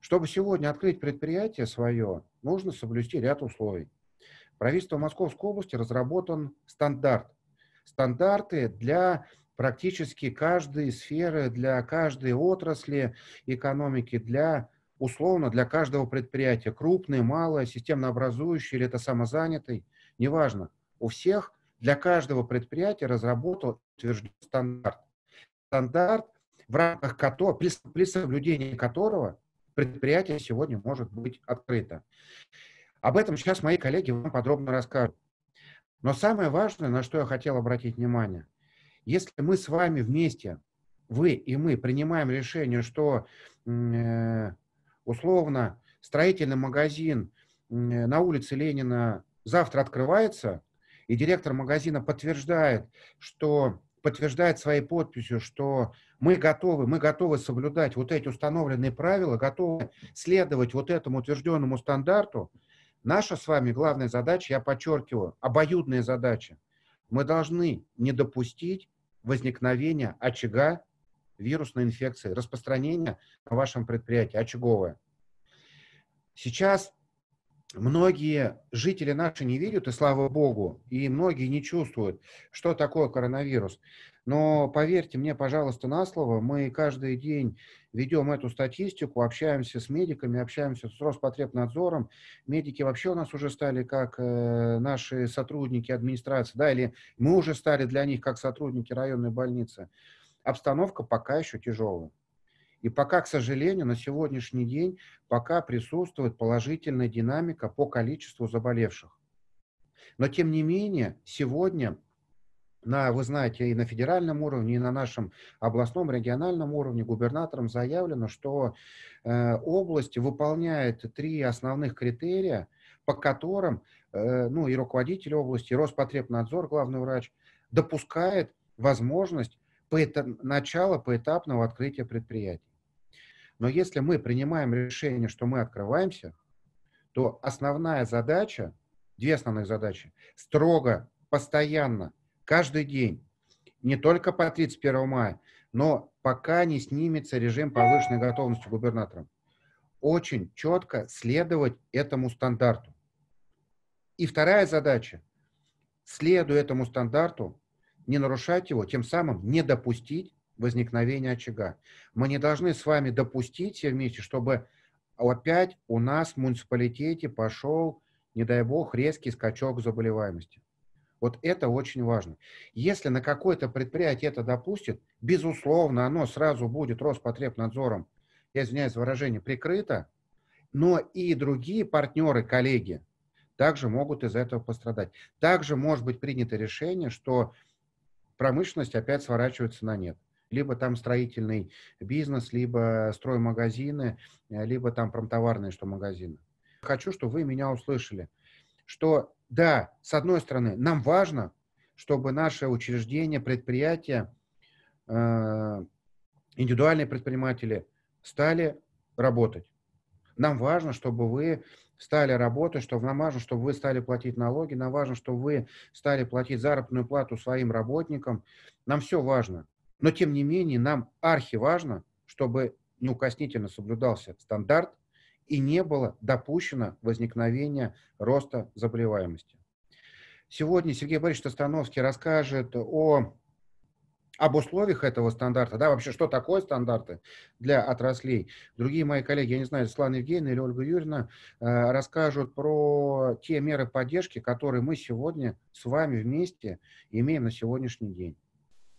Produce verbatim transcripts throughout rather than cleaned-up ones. Чтобы сегодня открыть предприятие свое, нужно соблюсти ряд условий. Правительством Московской области разработан стандарт. Стандарты для практически каждой сферы, для каждой отрасли экономики, для, условно, для каждого предприятия. Крупное, малое, системнообразующее или это самозанятый, неважно. У всех для каждого предприятия разработал утвержден стандарт. Стандарт, в рамках которого, при, при соблюдении которого предприятие сегодня может быть открыто. Об этом сейчас мои коллеги вам подробно расскажут. Но самое важное, на что я хотел обратить внимание, если мы с вами вместе, вы и мы, принимаем решение, что э, условно строительный магазин э, на улице Ленина завтра открывается, и директор магазина подтверждает, что, подтверждает своей подписью, что мы готовы, мы готовы соблюдать вот эти установленные правила, готовы следовать вот этому утвержденному стандарту, наша с вами главная задача, я подчеркиваю, обоюдная задача. Мы должны не допустить возникновения очага вирусной инфекции, распространения на вашем предприятии, очаговое. Сейчас многие жители наши не видят, и слава богу, и многие не чувствуют, что такое коронавирус. Но поверьте мне, пожалуйста, на слово, мы каждый день ведем эту статистику, общаемся с медиками, общаемся с Роспотребнадзором. Медики вообще у нас уже стали как э, наши сотрудники администрации, да, или мы уже стали для них как сотрудники районной больницы. Обстановка пока еще тяжелая. И пока, к сожалению, на сегодняшний день пока присутствует положительная динамика по количеству заболевших. Но тем не менее, сегодня... На, вы знаете, и на федеральном уровне, и на нашем областном, региональном уровне губернаторам заявлено, что э, область выполняет три основных критерия, по которым э, ну, и руководитель области, и Роспотребнадзор, главный врач, допускает возможность поэтап- начала поэтапного открытия предприятий. Но если мы принимаем решение, что мы открываемся, то основная задача, две основные задачи, строго, постоянно, каждый день, не только по тридцать первое мая, но пока не снимется режим повышенной готовности губернатором, очень четко следовать этому стандарту. И вторая задача, следуя этому стандарту, не нарушать его, тем самым не допустить возникновения очага. Мы не должны с вами допустить все вместе, чтобы опять у нас в муниципалитете пошел, не дай бог, резкий скачок заболеваемости. Вот это очень важно. Если на какое-то предприятие это допустит, безусловно, оно сразу будет Роспотребнадзором, я извиняюсь за выражение, прикрыто, но и другие партнеры, коллеги, также могут из-за этого пострадать. Также может быть принято решение, что промышленность опять сворачивается на нет. Либо там строительный бизнес, либо строймагазины, либо там промтоварные что магазины. Хочу, чтобы вы меня услышали, что... Да, с одной стороны, нам важно, чтобы наши учреждения, предприятия, э, индивидуальные предприниматели стали работать. Нам важно, чтобы вы стали работать, чтобы, нам важно, чтобы вы стали платить налоги, нам важно, чтобы вы стали платить заработную плату своим работникам. Нам все важно. Но, тем не менее, нам архиважно, чтобы неукоснительно соблюдался стандарт, и не было допущено возникновения роста заболеваемости. Сегодня Сергей Борисович Остановский расскажет о, об условиях этого стандарта, да, вообще, что такое стандарты для отраслей. Другие мои коллеги, я не знаю, Светлана Евгеньевна или Ольга Юрьевна, э, расскажут про те меры поддержки, которые мы сегодня с вами вместе имеем на сегодняшний день.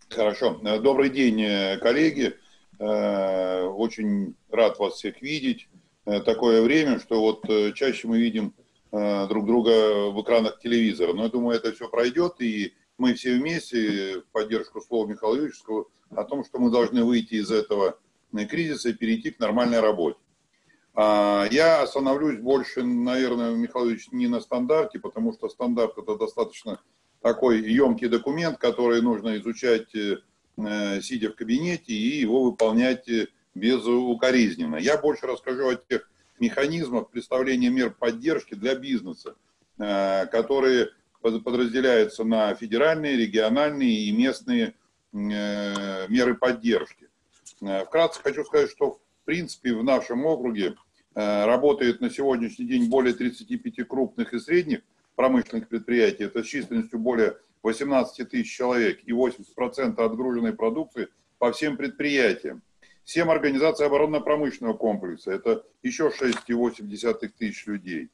Хорошо. Добрый день, коллеги. Э, очень рад вас всех видеть. Такое время, что вот чаще мы видим э, друг друга в экранах телевизора. Но я думаю, это все пройдет, и мы все вместе, в поддержку слова Михаила Юрьевича, о том, что мы должны выйти из этого кризиса и перейти к нормальной работе. А, я остановлюсь больше, наверное, Михаил Юрьевич, не на стандарте, потому что стандарт – это достаточно такой емкий документ, который нужно изучать, э, сидя в кабинете, и его выполнять безукоризненно. Я больше расскажу о тех механизмах представления мер поддержки для бизнеса, которые подразделяются на федеральные, региональные и местные меры поддержки. Вкратце хочу сказать, что в принципе в нашем округе работает на сегодняшний день более тридцати пяти крупных и средних промышленных предприятий, это с численностью более восемнадцати тысяч человек, и восемьдесят процентов отгруженной продукции по всем предприятиям. семь организаций оборонно-промышленного комплекса, это еще шесть целых восемь десятых тысяч людей.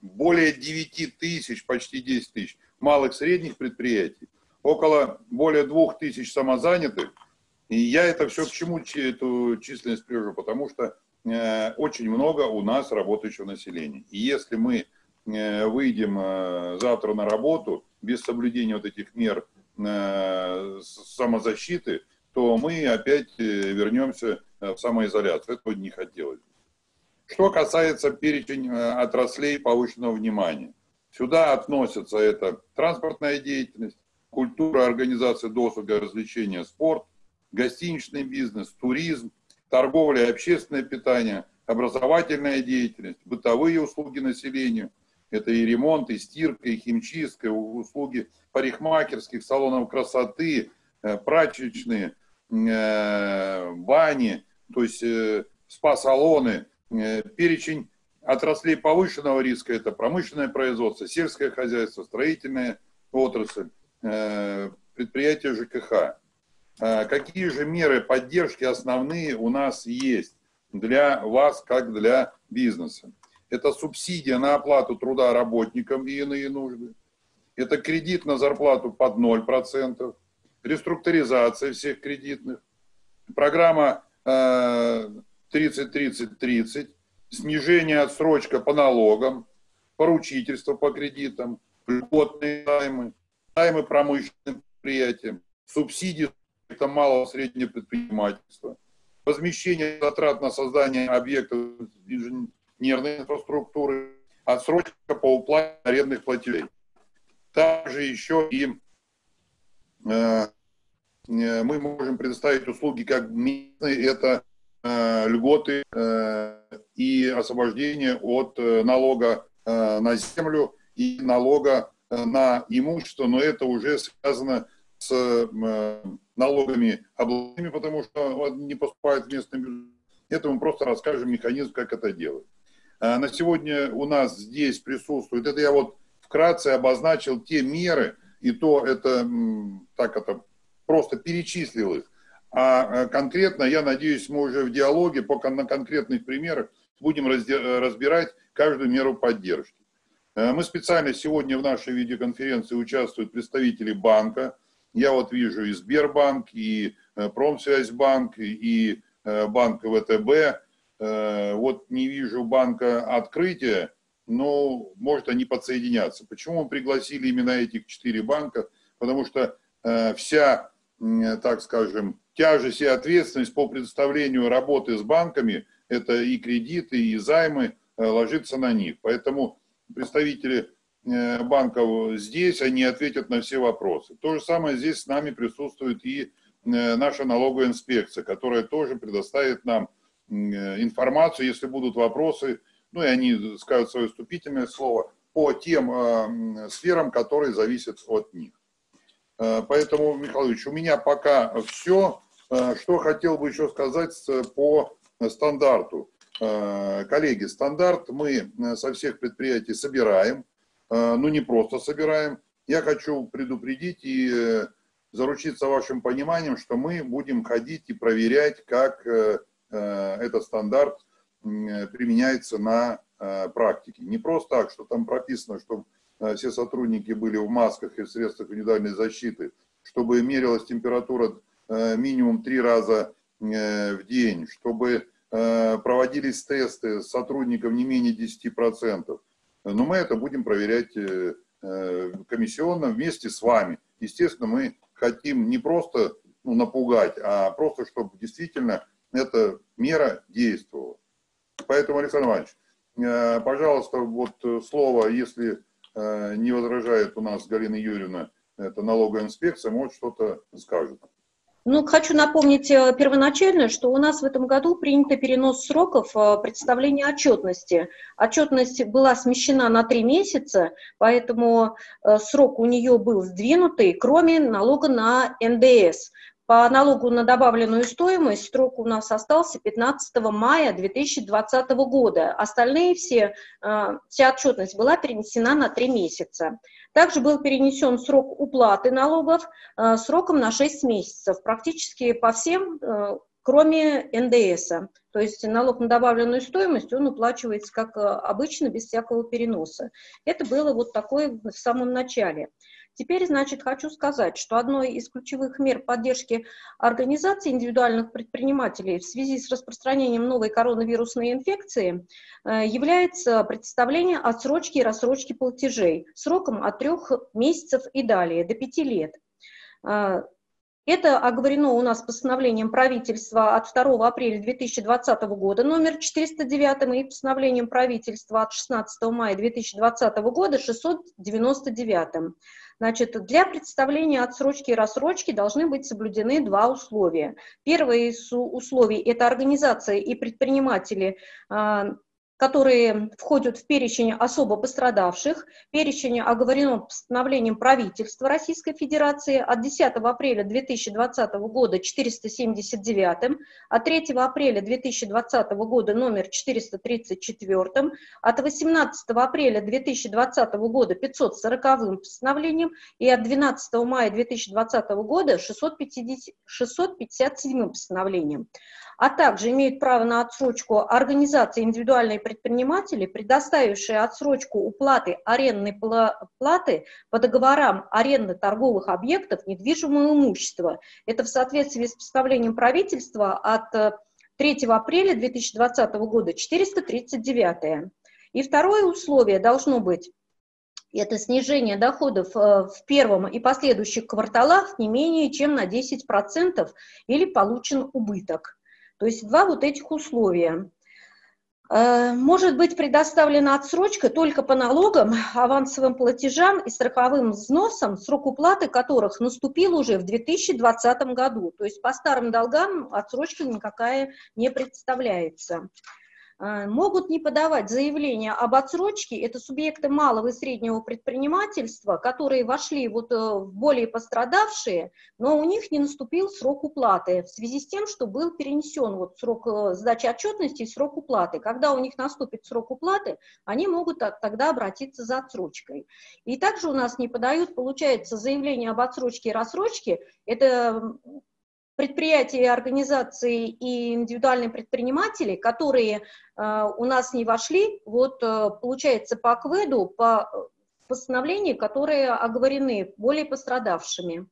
Более девяти тысяч, почти десяти тысяч малых средних предприятий, около более двух тысяч самозанятых. И я это все к чему эту численность привожу, потому что э, очень много у нас работающего населения. И если мы э, выйдем э, завтра на работу без соблюдения вот этих мер э, самозащиты, то мы опять вернемся в самоизоляцию. Этого не хотелось. Что касается перечень отраслей повышенного внимания. Сюда относятся это транспортная деятельность, культура, организация досуга, развлечения, спорт, гостиничный бизнес, туризм, торговля и общественное питание, образовательная деятельность, бытовые услуги населению. Это и ремонт, и стирка, и химчистка, услуги парикмахерских, салонов красоты, прачечные, бани, то есть спа-салоны. Перечень отраслей повышенного риска – это промышленное производство, сельское хозяйство, строительная отрасль, предприятия ЖКХ. Какие же меры поддержки основные у нас есть для вас, как для бизнеса? Это субсидия на оплату труда работникам и иные нужды. Это кредит на зарплату под ноль процентов. Реструктуризация всех кредитных, программа тридцать тридцать тридцать, снижение отсрочка по налогам, поручительство по кредитам, льготные займы, займы промышленным предприятиям, субсидии малого и среднего предпринимательства, возмещение затрат на создание объектов инженерной инфраструктуры, отсрочка по уплате арендных платежей. Также еще и мы можем предоставить услуги как местные, это льготы и освобождение от налога на землю и налога на имущество, но это уже связано с налогами областными, потому что он не поступает в местный бюджет. Это мы просто расскажем механизм, как это делать. На сегодня у нас здесь присутствует, это я вот вкратце обозначил те меры, и то это, так это, просто перечислил их. А конкретно, я надеюсь, мы уже в диалоге, пока на конкретных примерах будем разбирать каждую меру поддержки. Мы специально сегодня в нашей видеоконференции участвуют представители банка. Я вот вижу и Сбербанк, и Промсвязьбанк, и банк ВТБ. Вот не вижу банка Открытия. Но, может, они подсоединятся. Почему мы пригласили именно этих четыре банка? Потому что э, вся, э, так скажем, тяжесть и ответственность по предоставлению работы с банками, это и кредиты, и займы, э, ложится на них. Поэтому представители э, банков здесь, они ответят на все вопросы. То же самое здесь с нами присутствует и э, наша налоговая инспекция, которая тоже предоставит нам э, информацию, если будут вопросы. Ну и они скажут свое вступительное слово по тем э, сферам, которые зависят от них. Э, поэтому, Михайлович, у меня пока все. Э, что хотел бы еще сказать по стандарту. Э, коллеги, стандарт мы со всех предприятий собираем, э, ну не просто собираем. Я хочу предупредить и э, заручиться вашим пониманием, что мы будем ходить и проверять, как э, э, этот стандарт применяется на э, практике. Не просто так, что там прописано, чтобы э, все сотрудники были в масках и в средствах индивидуальной защиты, чтобы мерилась температура э, минимум три раза э, в день, чтобы э, проводились тесты сотрудников не менее десяти процентов. Но мы это будем проверять э, э, комиссионно вместе с вами. Естественно, мы хотим не просто ну, напугать, а просто, чтобы действительно эта мера действовала. Поэтому, Александр Иванович, пожалуйста, вот слово, если не возражает у нас Галина Юрьевна, это налоговая инспекция, может что-то скажет. Ну, хочу напомнить первоначально, что у нас в этом году принято перенос сроков представления отчетности. Отчетность была смещена на три месяца, поэтому срок у нее был сдвинутый, кроме налога на эн дэ эс. по налогу на добавленную стоимость срок у нас остался пятнадцатого мая две тысячи двадцатого года. Остальные все, вся отчетность была перенесена на три месяца. Также был перенесен срок уплаты налогов сроком на шесть месяцев, практически по всем, кроме эн дэ эса. То есть налог на добавленную стоимость, он уплачивается, как обычно, без всякого переноса. Это было вот такое в самом начале. Теперь, значит, хочу сказать, что одной из ключевых мер поддержки организаций индивидуальных предпринимателей в связи с распространением новой коронавирусной инфекции является предоставление отсрочки и рассрочки платежей сроком от трех месяцев и далее, до пяти лет. Это оговорено у нас постановлением правительства от второго апреля две тысячи двадцатого года номер четыреста девять и постановлением правительства от шестнадцатого мая две тысячи двадцатого года шестьсот девяносто девять. Значит, для предоставления отсрочки и рассрочки должны быть соблюдены два условия. Первое из условий – это организации и предприниматели, которые входят в перечень особо пострадавших. Перечень оговорен постановлением правительства Российской Федерации от десятого апреля две тысячи двадцатого года четыреста семьдесят девять, от третьего апреля две тысячи двадцатого года номер четыреста тридцать четыре, от восемнадцатого апреля две тысячи двадцатого года пятьсот сороковым постановлением и от двенадцатого мая две тысячи двадцатого года шестьсот пятьдесят седьмым постановлением. А также имеют право на отсрочку организации индивидуальные предприниматели, предоставившие отсрочку уплаты арендной платы по договорам аренды торговых объектов недвижимого имущества. Это в соответствии с постановлением правительства от третьего апреля две тысячи двадцатого года четыреста тридцать девять. И второе условие должно быть. Это снижение доходов в первом и последующих кварталах не менее чем на десять процентов или получен убыток. То есть два вот этих условия. Может быть предоставлена отсрочка только по налогам, авансовым платежам и страховым взносам, срок уплаты которых наступил уже в две тысячи двадцатом году. То есть по старым долгам отсрочка никакая не предоставляется. Могут не подавать заявление об отсрочке, это субъекты малого и среднего предпринимательства, которые вошли вот в более пострадавшие, но у них не наступил срок уплаты, в связи с тем, что был перенесен вот срок сдачи отчетности и срок уплаты. Когда у них наступит срок уплаты, они могут тогда обратиться за отсрочкой. И также у нас не подают, получается, заявление об отсрочке и рассрочке, это... предприятия, организации и индивидуальные предприниматели, которые э, у нас не вошли, вот э, получается по КВЭДу, по постановлению, которые оговорены более пострадавшими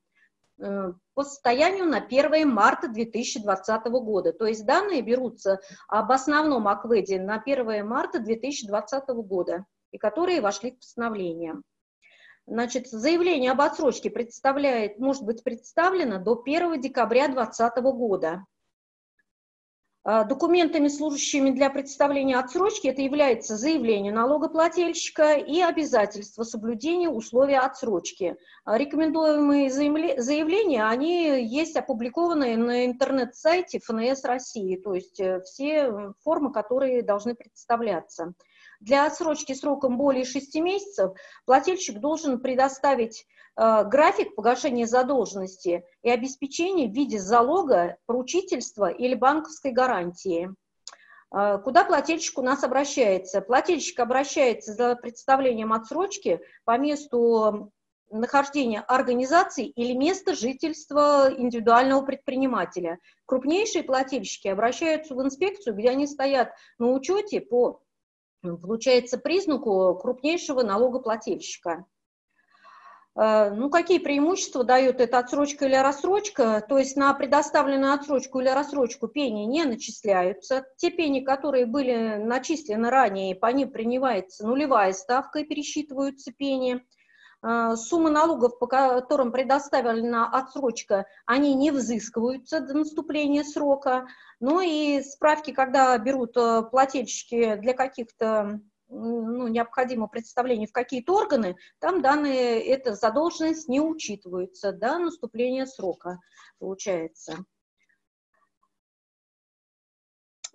э, по состоянию на первое марта две тысячи двадцатого года. То есть данные берутся об основном АКВЭДе на первое марта две тысячи двадцатого года и которые вошли в постановление. Значит, заявление об отсрочке представляет, может быть представлено до первого декабря две тысячи двадцатого года. Документами, служащими для представления отсрочки, это является заявление налогоплательщика и обязательство соблюдения условий отсрочки. Рекомендуемые заявления, они есть опубликованы на интернет-сайте эф эн эс России, то есть все формы, которые должны представляться. Для отсрочки сроком более шести месяцев плательщик должен предоставить э, график погашения задолженности и обеспечения в виде залога, поручительства или банковской гарантии. Э, куда плательщик у нас обращается? Плательщик обращается за представлением отсрочки по месту нахождения организации или места жительства индивидуального предпринимателя. Крупнейшие плательщики обращаются в инспекцию, где они стоят на учете по... получается, признаку крупнейшего налогоплательщика. Ну, какие преимущества дает эта отсрочка или рассрочка? То есть на предоставленную отсрочку или рассрочку пени не начисляются. Те пени, которые были начислены ранее, по ним принимается нулевая ставка и пересчитываются пени. Суммы налогов, по которым предоставлена отсрочка, они не взыскиваются до наступления срока. Ну и справки, когда берут плательщики для каких-то, ну, необходимо представление в какие-то органы, там данные, эта задолженность не учитывается до наступления срока, получается.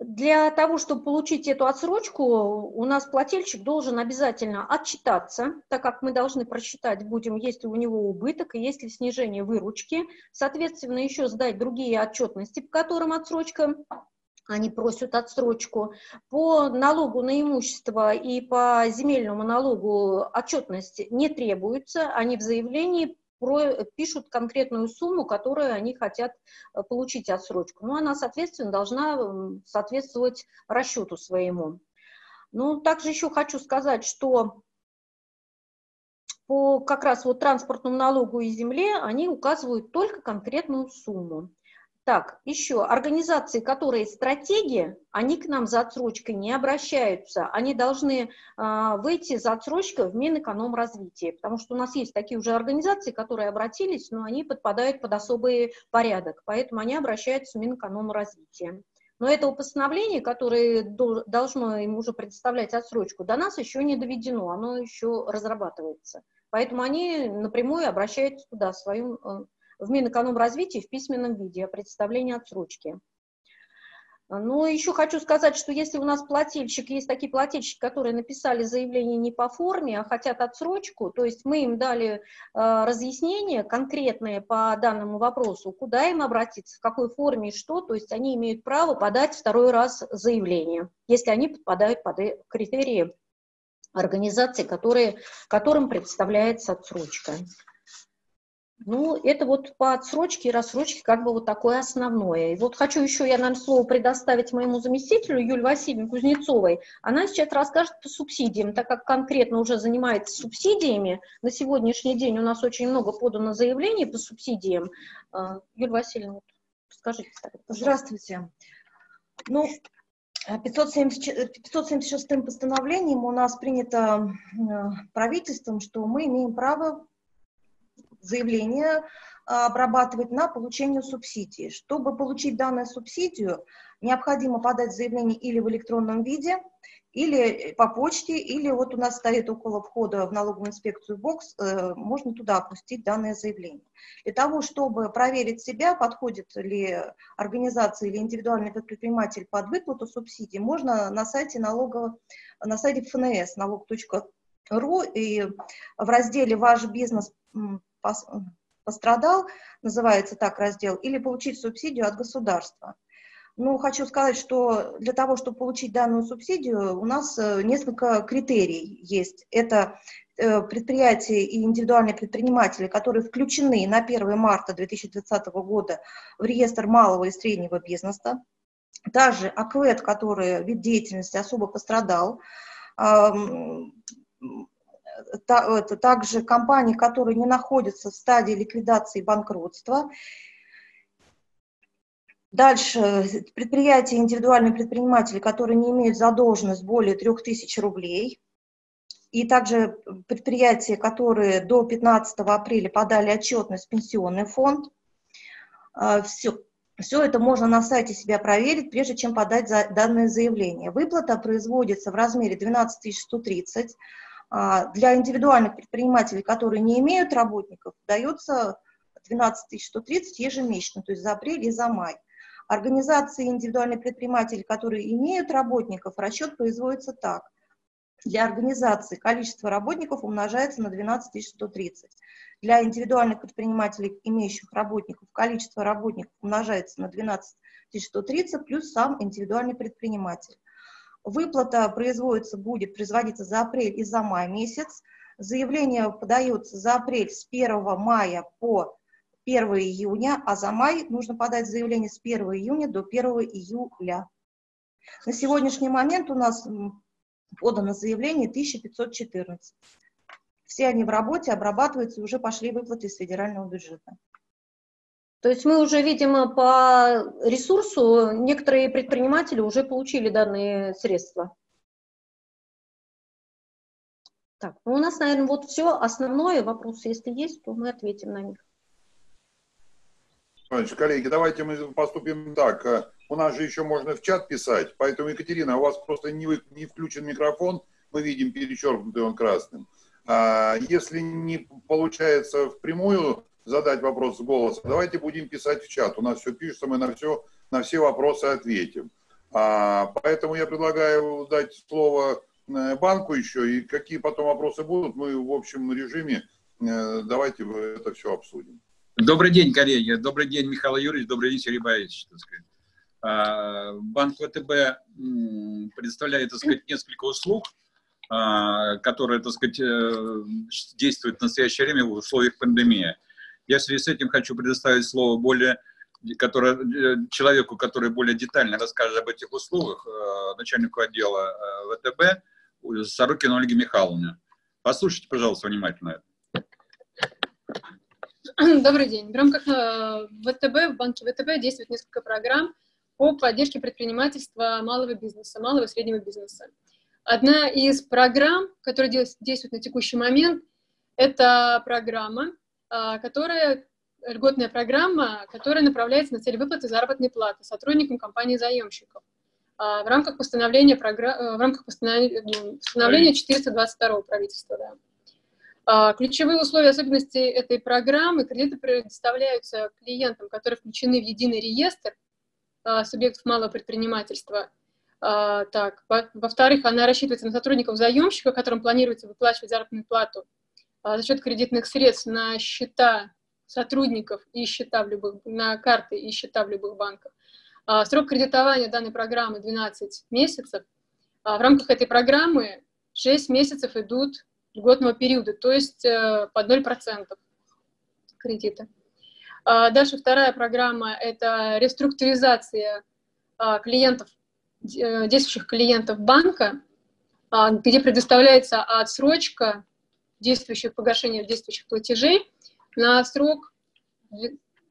Для того, чтобы получить эту отсрочку, у нас плательщик должен обязательно отчитаться, так как мы должны просчитать будем, есть ли у него убыток и есть ли снижение выручки. Соответственно, еще сдать другие отчетности, по которым отсрочка, они просят отсрочку. По налогу на имущество и по земельному налогу отчетности не требуется, они в заявлении пишут конкретную сумму, которую они хотят получить отсрочку. Но она, соответственно, должна соответствовать расчету своему. Ну, также еще хочу сказать, что по как раз вот транспортному налогу и земле они указывают только конкретную сумму. Так, еще организации, которые стратеги, они к нам за отсрочкой не обращаются, они должны э, выйти за отсрочкой в Минэкономразвития, потому что у нас есть такие уже организации, которые обратились, но они подпадают под особый порядок, поэтому они обращаются в Минэкономразвития. Но этого постановления, которое должно им уже предоставлять отсрочку, до нас еще не доведено, оно еще разрабатывается, поэтому они напрямую обращаются туда, в свою в Минэкономразвитии в письменном виде о предоставлении отсрочки. Но еще хочу сказать, что если у нас плательщик, есть такие плательщики, которые написали заявление не по форме, а хотят отсрочку, то есть мы им дали э, разъяснение конкретное по данному вопросу, куда им обратиться, в какой форме и что, то есть они имеют право подать второй раз заявление, если они подпадают под критерии организации, которые, которым предоставляется отсрочка. Ну, это вот по отсрочке и рассрочке как бы вот такое основное. И вот хочу еще я, наверное, слово предоставить моему заместителю Юлии Васильевне Кузнецовой. Она сейчас расскажет по субсидиям, так как конкретно уже занимается субсидиями. На сегодняшний день у нас очень много подано заявлений по субсидиям. Юлия Васильевна, расскажите. Здравствуйте. Ну, пятьсот семьдесят шестым постановлением у нас принято правительством, что мы имеем право заявление обрабатывать на получение субсидии. Чтобы получить данную субсидию, необходимо подать заявление или в электронном виде, или по почте, или вот у нас стоит около входа в налоговую инспекцию бокс, можно туда опустить данное заявление. Для того, чтобы проверить себя, подходит ли организация или индивидуальный предприниматель под выплату субсидий, можно на сайте налогового, на сайте ФНС, налог точка ру, и в разделе «Ваш бизнес» пострадал, называется так раздел, или получить субсидию от государства. Ну, хочу сказать, что для того, чтобы получить данную субсидию, у нас несколько критерий есть. Это предприятия и индивидуальные предприниматели, которые включены на первое марта две тысячи двадцатого года в реестр малого и среднего бизнеса. Также АКВЭД, который вид деятельности особо пострадал, также компании, которые не находятся в стадии ликвидации и банкротства. Дальше предприятия, индивидуальные предприниматели, которые не имеют задолженность более трёх тысяч рублей. И также предприятия, которые до пятнадцатого апреля подали отчетность в пенсионный фонд. Все. Все это можно на сайте себя проверить, прежде чем подать за данное заявление. Выплата производится в размере двенадцать тысяч сто тридцать. Для индивидуальных предпринимателей, которые не имеют работников, дается двенадцать тысяч сто тридцать ежемесячно, то есть за апрель и за май. Организации и индивидуальные предприниматели, которые имеют работников, расчет производится так. Для организации количество работников умножается на двенадцать тысяч сто тридцать. Для индивидуальных предпринимателей, имеющих работников, количество работников умножается на двенадцать тысяч сто тридцать плюс сам индивидуальный предприниматель. Выплата производится, будет производиться за апрель и за май месяц. Заявление подается за апрель с первого мая по первое июня, а за май нужно подать заявление с первого июня до первого июля. На сегодняшний момент у нас подано заявление тысяча пятьсот четырнадцать. Все они в работе, обрабатываются, и уже пошли выплаты из федерального бюджета. То есть мы уже, видимо, по ресурсу некоторые предприниматели уже получили данные средства. Так, ну у нас, наверное, вот все основное. Вопросы, если есть, то мы ответим на них. Значит, коллеги, давайте мы поступим так. У нас же еще можно в чат писать, поэтому, Екатерина, у вас просто не, вы, не включен микрофон, мы видим перечеркнутый он красным. А если не получается впрямую задать вопрос с голоса, давайте будем писать в чат. У нас все пишется, мы на все, на все вопросы ответим. Поэтому я предлагаю дать слово банку еще, и какие потом вопросы будут, мы в общем режиме давайте это все обсудим. Добрый день, коллеги. Добрый день, Михаил Юрьевич. Добрый день, Сергей Борисович. Так сказать. Банк ВТБ предоставляет, так сказать, несколько услуг, которые, так сказать, действуют в настоящее время в условиях пандемии. Я в связи с этим хочу предоставить слово более, которое, человеку, который более детально расскажет об этих услугах, начальнику отдела ВТБ Сарукина Ольге Михайловне. Послушайте, пожалуйста, внимательно. Добрый день. В рамках ВТБ, в банке ВТБ действует несколько программ по поддержке предпринимательства малого бизнеса, малого и среднего бизнеса. Одна из программ, которая действует на текущий момент, это программа, которая, льготная программа, которая направляется на цель выплаты заработной платы сотрудникам компаний-заемщиков в рамках постановления, в рамках постановления четыреста двадцать второго правительства. Да. Ключевые условия, особенности этой программы: кредиты предоставляются клиентам, которые включены в единый реестр субъектов малого предпринимательства. Так, во-вторых, она рассчитывается на сотрудников-заемщика, которым планируется выплачивать заработную плату за счет кредитных средств на счета сотрудников и счета в любых, на карты и счета в любых банках. Срок кредитования данной программы двенадцать месяцев. В рамках этой программы шесть месяцев идут льготного периода, то есть под ноль процентов кредита. Дальше вторая программа – это реструктуризация клиентов, действующих клиентов банка, где предоставляется отсрочка действующих погашения действующих платежей на срок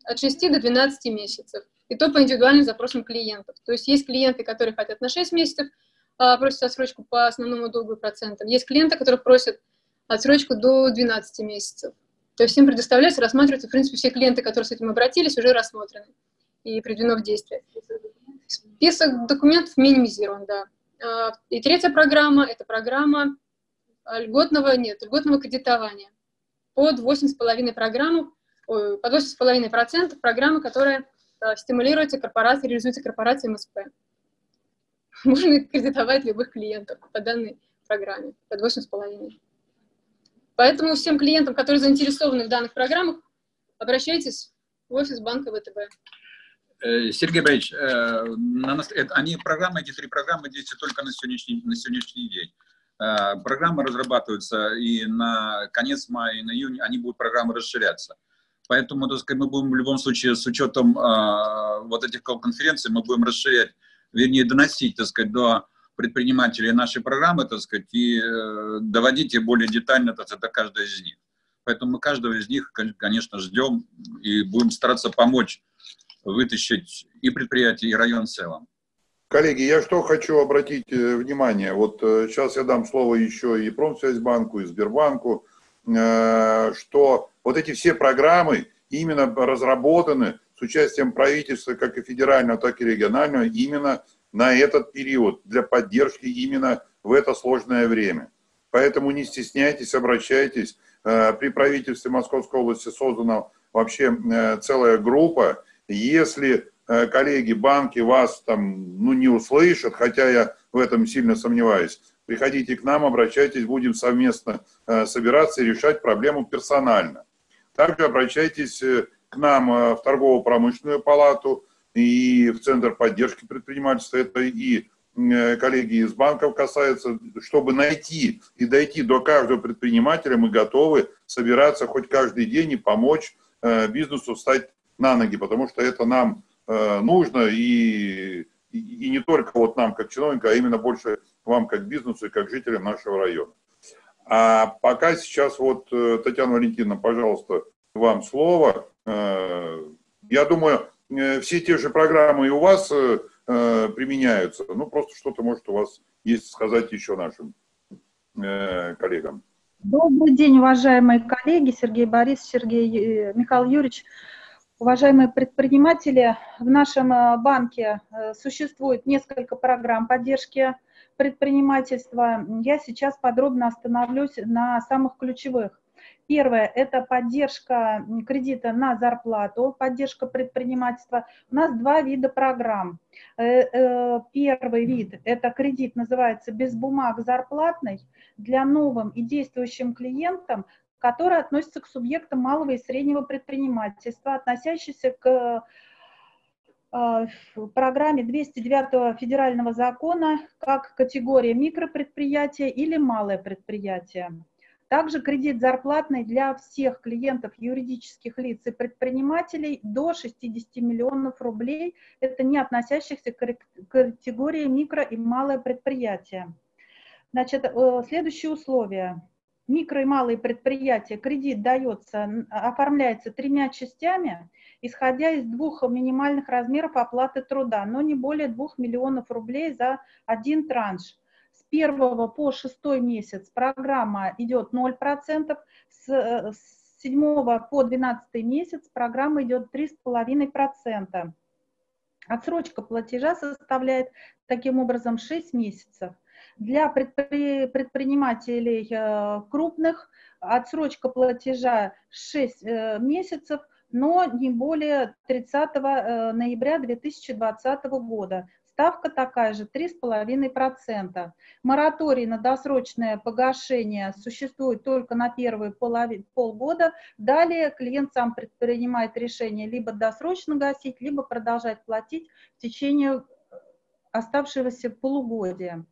от шести до двенадцати месяцев. И то по индивидуальным запросам клиентов. То есть есть клиенты, которые хотят на шесть месяцев, просят отсрочку по основному долгу и процентам. Есть клиенты, которые просят отсрочку до двенадцати месяцев. То есть им предоставляется, рассматриваются, в принципе, все клиенты, которые с этим обратились, уже рассмотрены и приведено в действие. Список документов минимизирован, да. И третья программа – это программа льготного, нет, льготного кредитования под восемь с половиной процентов, программа, которая стимулируется корпорацией, реализуется корпорацией эм эс пэ. Можно кредитовать любых клиентов по данной программе, под восемь с половиной процентов. Поэтому всем клиентам, которые заинтересованы в данных программах, обращайтесь в офис банка ВТБ. Сергей Борисович, на нас, это, они, программы, эти три программы действуют только на сегодняшний, на сегодняшний день. Программы разрабатываются, и на конец мая, и на июнь они будут, программы расширяться. Поэтому, так сказать, мы будем в любом случае с учетом э, вот этих конференций, мы будем расширять, вернее, доносить, так сказать, до предпринимателей нашей программы, так сказать, и э, доводить ее более детально, так сказать, до каждой из них. Поэтому мы каждого из них, конечно, ждем и будем стараться помочь вытащить и предприятие, и район в целом. Коллеги, я что хочу обратить внимание, вот э, сейчас я дам слово еще и Промсвязьбанку, и Сбербанку, э, что вот эти все программы именно разработаны с участием правительства, как и федерального, так и регионального, именно на этот период, для поддержки именно в это сложное время. Поэтому не стесняйтесь, обращайтесь. Э, при правительстве Московской области создана вообще э, целая группа. Если коллеги, банки вас там, ну, не услышат, хотя я в этом сильно сомневаюсь, приходите к нам, обращайтесь, будем совместно э, собираться и решать проблему персонально. Также обращайтесь к нам э, в торгово-промышленную палату и в Центр поддержки предпринимательства. Это и э, коллеги из банков касается, чтобы найти и дойти до каждого предпринимателя, мы готовы собираться хоть каждый день и помочь э, бизнесу встать на ноги, потому что это нам нужно, и, и, и не только вот нам, как чиновника, а именно больше вам, как бизнесу, и как жителям нашего района. А пока сейчас вот, Татьяна Валентиновна, пожалуйста, вам слово. Я думаю, все те же программы и у вас применяются, ну, просто что-то, может, у вас есть сказать еще нашим коллегам. Добрый день, уважаемые коллеги, Сергей Борисович, Сергей Михаил Юрьевич. Уважаемые предприниматели, в нашем банке существует несколько программ поддержки предпринимательства. Я сейчас подробно остановлюсь на самых ключевых. Первое – это поддержка кредита на зарплату, поддержка предпринимательства. У нас два вида программ. Первый вид – это кредит, называется «без бумаг зарплатный», для новым и действующим клиентам, которые относятся к субъектам малого и среднего предпринимательства, относящихся к программе двести девятого федерального закона как категория микропредприятия или малое предприятие. Также кредит зарплатный для всех клиентов юридических лиц и предпринимателей до шестидесяти миллионов рублей, это не относящихся к категории микро и малое предприятие. Значит, следующие условия. Микро- и малые предприятия кредит дается, оформляется тремя частями, исходя из двух минимальных размеров оплаты труда, но не более двух миллионов рублей за один транш. С первого по шестой месяц программа идет ноль процентов, с седьмого по двенадцатый месяц программа идет три и пять десятых процента. Отсрочка платежа составляет таким образом шесть месяцев. Для предпринимателей крупных отсрочка платежа шесть месяцев, но не более тридцатого ноября две тысячи двадцатого года. Ставка такая же, три и пять десятых процента. Мораторий на досрочное погашение существует только на первые полгода. Далее клиент сам принимает решение либо досрочно гасить, либо продолжать платить в течение оставшегося полугодия.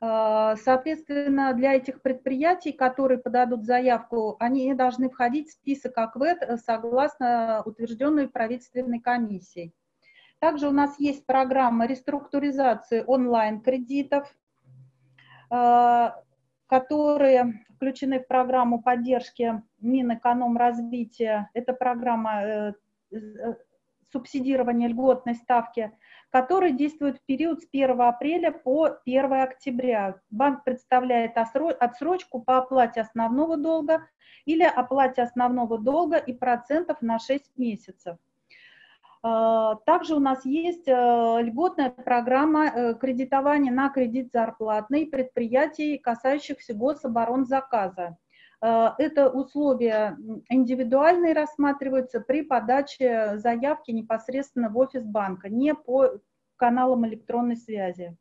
Соответственно, для этих предприятий, которые подадут заявку, они должны входить в список АКВЭД согласно утвержденной правительственной комиссией. Также у нас есть программа реструктуризации онлайн-кредитов, которые включены в программу поддержки Минэкономразвития. Это программа субсидирования льготной ставки, который действует в период с первого апреля по первое октября. Банк представляет отсрочку по оплате основного долга или оплате основного долга и процентов на шесть месяцев. Также у нас есть льготная программа кредитования на кредит зарплатный предприятий, касающихся гособоронзаказа. Это условия индивидуальные рассматриваются при подаче заявки непосредственно в офис банка, не по каналам электронной связи.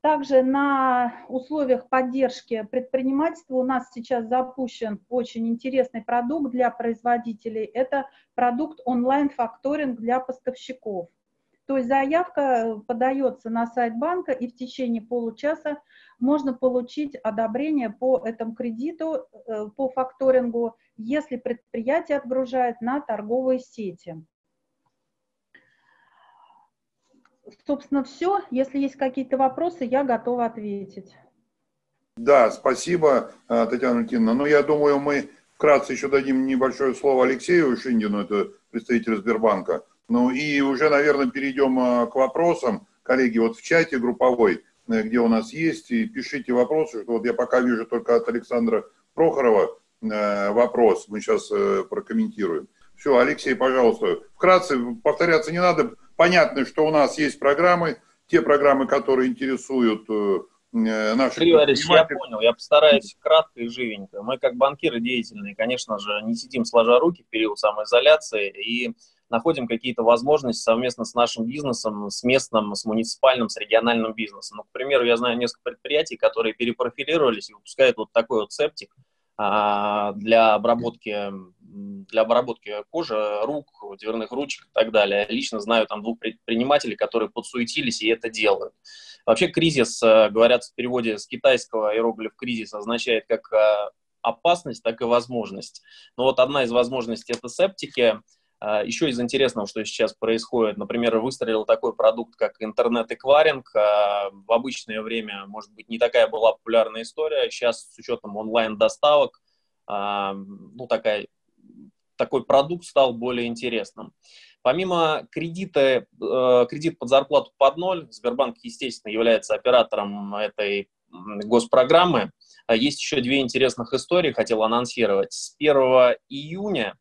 Также на условиях поддержки предпринимательства у нас сейчас запущен очень интересный продукт для производителей. Это продукт онлайн-факторинг для поставщиков. То есть заявка подается на сайт банка, и в течение получаса можно получить одобрение по этому кредиту, по факторингу, если предприятие отгружает на торговые сети. Собственно, все. Если есть какие-то вопросы, я готова ответить. Да, спасибо, Татьяна Валентиновна. Ну, я думаю, мы вкратце еще дадим небольшое слово Алексею Шиндину, это представитель Сбербанка. Ну и уже, наверное, перейдем к вопросам. Коллеги, вот в чате групповой, где у нас есть, и пишите вопросы. Что вот я пока вижу только от Александра Прохорова вопрос. Мы сейчас прокомментируем. Все, Алексей, пожалуйста. Вкратце, повторяться не надо. Понятно, что у нас есть программы, те программы, которые интересуют наших... Товарищ, я понял, я постараюсь кратко и живенько. Мы, как банкиры деятельные, конечно же, не сидим сложа руки в период самоизоляции и... находим какие-то возможности совместно с нашим бизнесом, с местным, с муниципальным, с региональным бизнесом. Ну, к примеру, я знаю несколько предприятий, которые перепрофилировались и выпускают вот такой вот септик а, для, обработки, для обработки кожи, рук, дверных ручек и так далее. Я лично знаю там двух предпринимателей, которые подсуетились и это делают. Вообще кризис, говорят в переводе с китайского, иероглиф «кризис» означает как опасность, так и возможность. Но вот одна из возможностей – это септики. Еще из интересного, что сейчас происходит, например, выстрелил такой продукт, как интернет-эквайринг. В обычное время, может быть, не такая была популярная история. Сейчас с учетом онлайн-доставок, ну, такая, такой продукт стал более интересным. Помимо кредита, кредит под зарплату под ноль, Сбербанк, естественно, является оператором этой госпрограммы. Есть еще две интересных истории, хотел анонсировать. С первого июня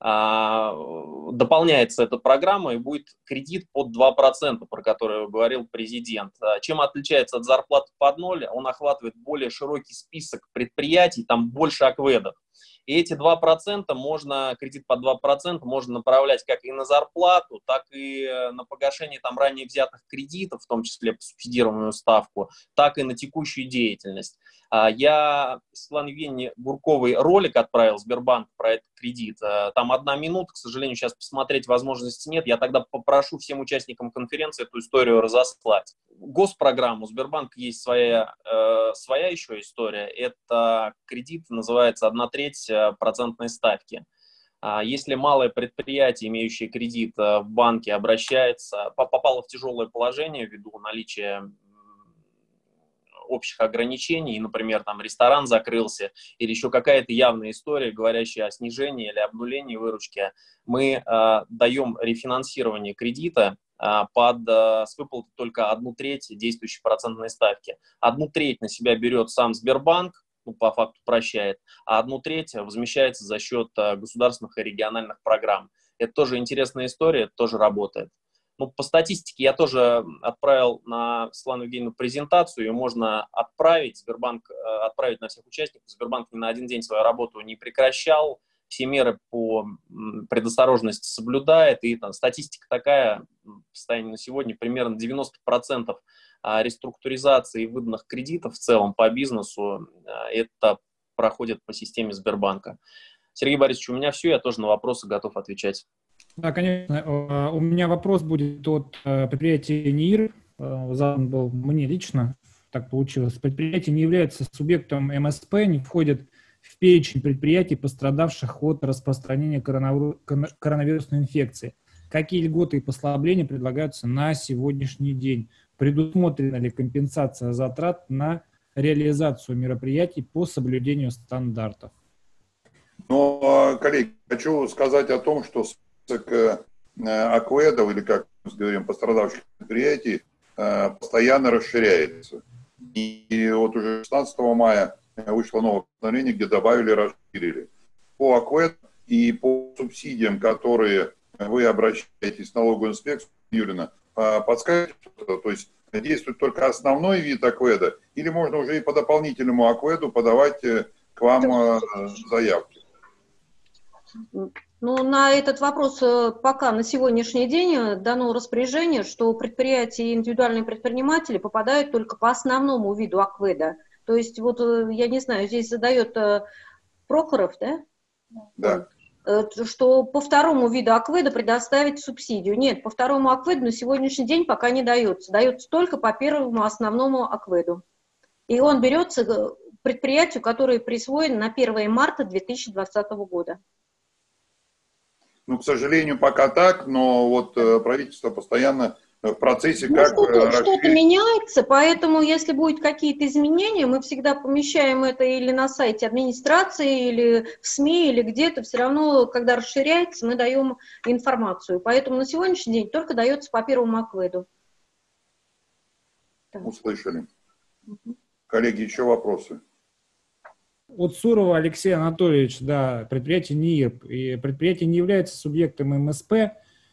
дополняется эта программа и будет кредит под два процента, про который говорил президент. Чем отличается от зарплаты под ноль? Он охватывает более широкий список предприятий, там больше акведов. И эти два процента можно, кредит под два процента можно направлять как и на зарплату, так и на погашение там ранее взятых кредитов, в том числе по субсидированную ставку, так и на текущую деятельность. Я Светлане Евгеньевне Гурковой ролик отправил в Сбербанк про этот кредит. Там одна минута, к сожалению, сейчас посмотреть возможности нет. Я тогда попрошу всем участникам конференции эту историю разослать. Госпрограмму Сбербанка есть своя, э, своя еще история. Это кредит, называется одна треть процентной ставки. Если малое предприятие, имеющее кредит в банке, обращается, попало в тяжелое положение ввиду наличия общих ограничений, и, например, там ресторан закрылся, или еще какая-то явная история, говорящая о снижении или обнулении выручки, мы э, даем рефинансирование кредита э, под, э, с выплаты только одну треть действующей процентной ставки. Одну треть на себя берет сам Сбербанк, ну, по факту прощает, а одну треть возмещается за счет э, государственных и региональных программ. Это тоже интересная история, это тоже работает. Ну, по статистике я тоже отправил на Светлану Евгеньевну презентацию, ее можно отправить, Сбербанк отправить на всех участников. Сбербанк ни на один день свою работу не прекращал, все меры по предосторожности соблюдает, и там статистика такая, состояние на сегодня, примерно девяносто процентов реструктуризации выданных кредитов в целом по бизнесу, это проходит по системе Сбербанка. Сергей Борисович, у меня все, я тоже на вопросы готов отвечать. Да, конечно. У меня вопрос будет от предприятия НИИР. Задан был мне лично, так получилось. Предприятие не является субъектом МСП, не входит в перечень предприятий, пострадавших от распространения коронавирусной инфекции. Какие льготы и послабления предлагаются на сегодняшний день? Предусмотрена ли компенсация затрат на реализацию мероприятий по соблюдению стандартов? Ну, коллеги, хочу сказать о том, что список акведов, или, как мы говорим, пострадавших предприятий, постоянно расширяется. И вот уже шестнадцатого мая вышло новое постановление, где добавили, расширили. По акведам и по субсидиям, которые вы обращаетесь в налоговую инспекцию, Юлина, подскажите, то есть действует только основной вид акведа, или можно уже и по дополнительному акведу подавать к вам заявки? Ну, на этот вопрос пока на сегодняшний день дано распоряжение, что предприятия и индивидуальные предприниматели попадают только по основному виду акведа. То есть, вот, я не знаю, здесь задает Прохоров, да? Да. Что по второму виду акведа предоставить субсидию. Нет, по второму акведу на сегодняшний день пока не дается. Дается только по первому основному акведу. И он берется предприятию, которое присвоено на первое марта две тысячи двадцатого года. Ну, к сожалению, пока так, но вот э, правительство постоянно в процессе ну, как... Что-то что-то меняется, поэтому если будут какие-то изменения, мы всегда помещаем это или на сайте администрации, или в СМИ, или где-то. Все равно, когда расширяется, мы даем информацию. Поэтому на сегодняшний день только дается по первому акведу. Так. Услышали. Угу. Коллеги, еще вопросы? От Сурова Алексей Анатольевич, да, предприятие НИИР. И предприятие не является субъектом МСП,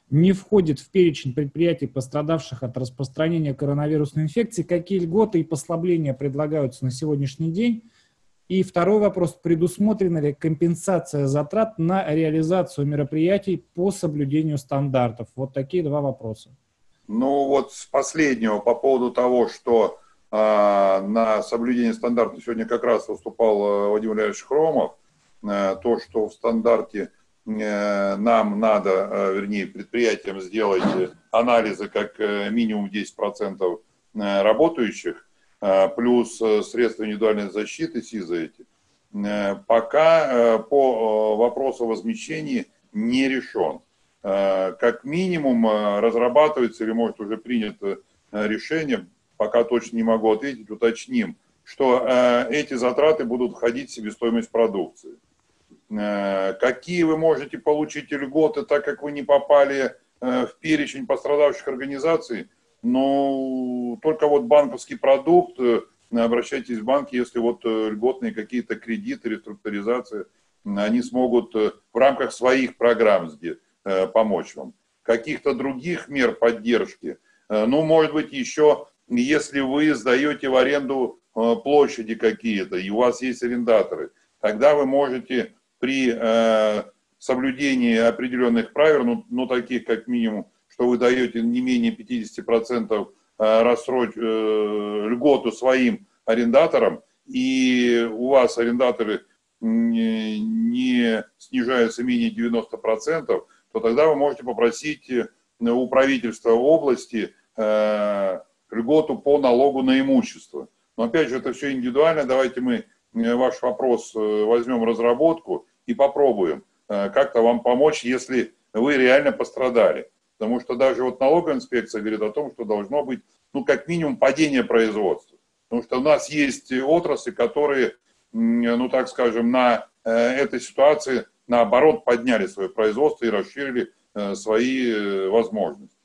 не входит в перечень предприятий, пострадавших от распространения коронавирусной инфекции. Какие льготы и послабления предлагаются на сегодняшний день? И второй вопрос, предусмотрена ли компенсация затрат на реализацию мероприятий по соблюдению стандартов? Вот такие два вопроса. Ну вот с последнего, по поводу того, что на соблюдение стандартов сегодня как раз выступал Вадим Валерьянович Хромов. То, что в стандарте нам надо, вернее, предприятиям сделать анализы как минимум десять процентов работающих, плюс средства индивидуальной защиты СИЗы эти, пока по вопросу возмещения не решен. Как минимум разрабатывается или, может, уже принято решение, пока точно не могу ответить, уточним, что э, эти затраты будут входить в себестоимость продукции. Э, какие вы можете получить льготы, так как вы не попали э, в перечень пострадавших организаций? Ну, только вот банковский продукт, э, обращайтесь в банк, если вот э, льготные какие-то кредиты, реструктуризация они смогут в рамках своих программ помочь вам. Каких-то других мер поддержки, ну, может быть, еще, если вы сдаете в аренду площади какие-то, и у вас есть арендаторы, тогда вы можете при соблюдении определенных правил, ну, ну таких как минимум, что вы даете не менее пятидесяти процентов рассрочь, э, льготу своим арендаторам, и у вас арендаторы не, не снижаются менее девяноста процентов, то тогда вы можете попросить у правительства области э, льготу по налогу на имущество. Но опять же, это все индивидуально, давайте мы ваш вопрос возьмем в разработку и попробуем э, как-то вам помочь, если вы реально пострадали. Потому что даже вот налоговая инспекция говорит о том, что должно быть, ну, как минимум, падение производства. Потому что у нас есть отрасли, которые, ну, так скажем, на этой ситуации, наоборот, подняли свое производство и расширили свои возможности.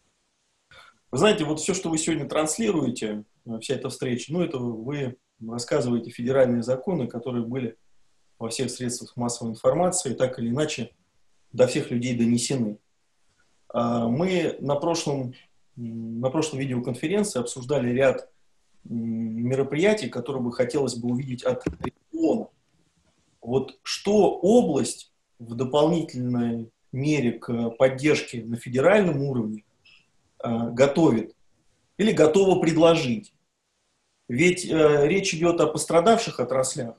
Вы знаете, вот все, что вы сегодня транслируете, вся эта встреча, ну, это вы рассказываете федеральные законы, которые были во всех средствах массовой информации, так или иначе, до всех людей донесены. Мы на прошлом, на прошлой видеоконференции обсуждали ряд мероприятий, которые бы хотелось бы увидеть от региона. Вот что область в дополнительной мере к поддержке на федеральном уровне готовит или готова предложить? Ведь речь идет о пострадавших отраслях,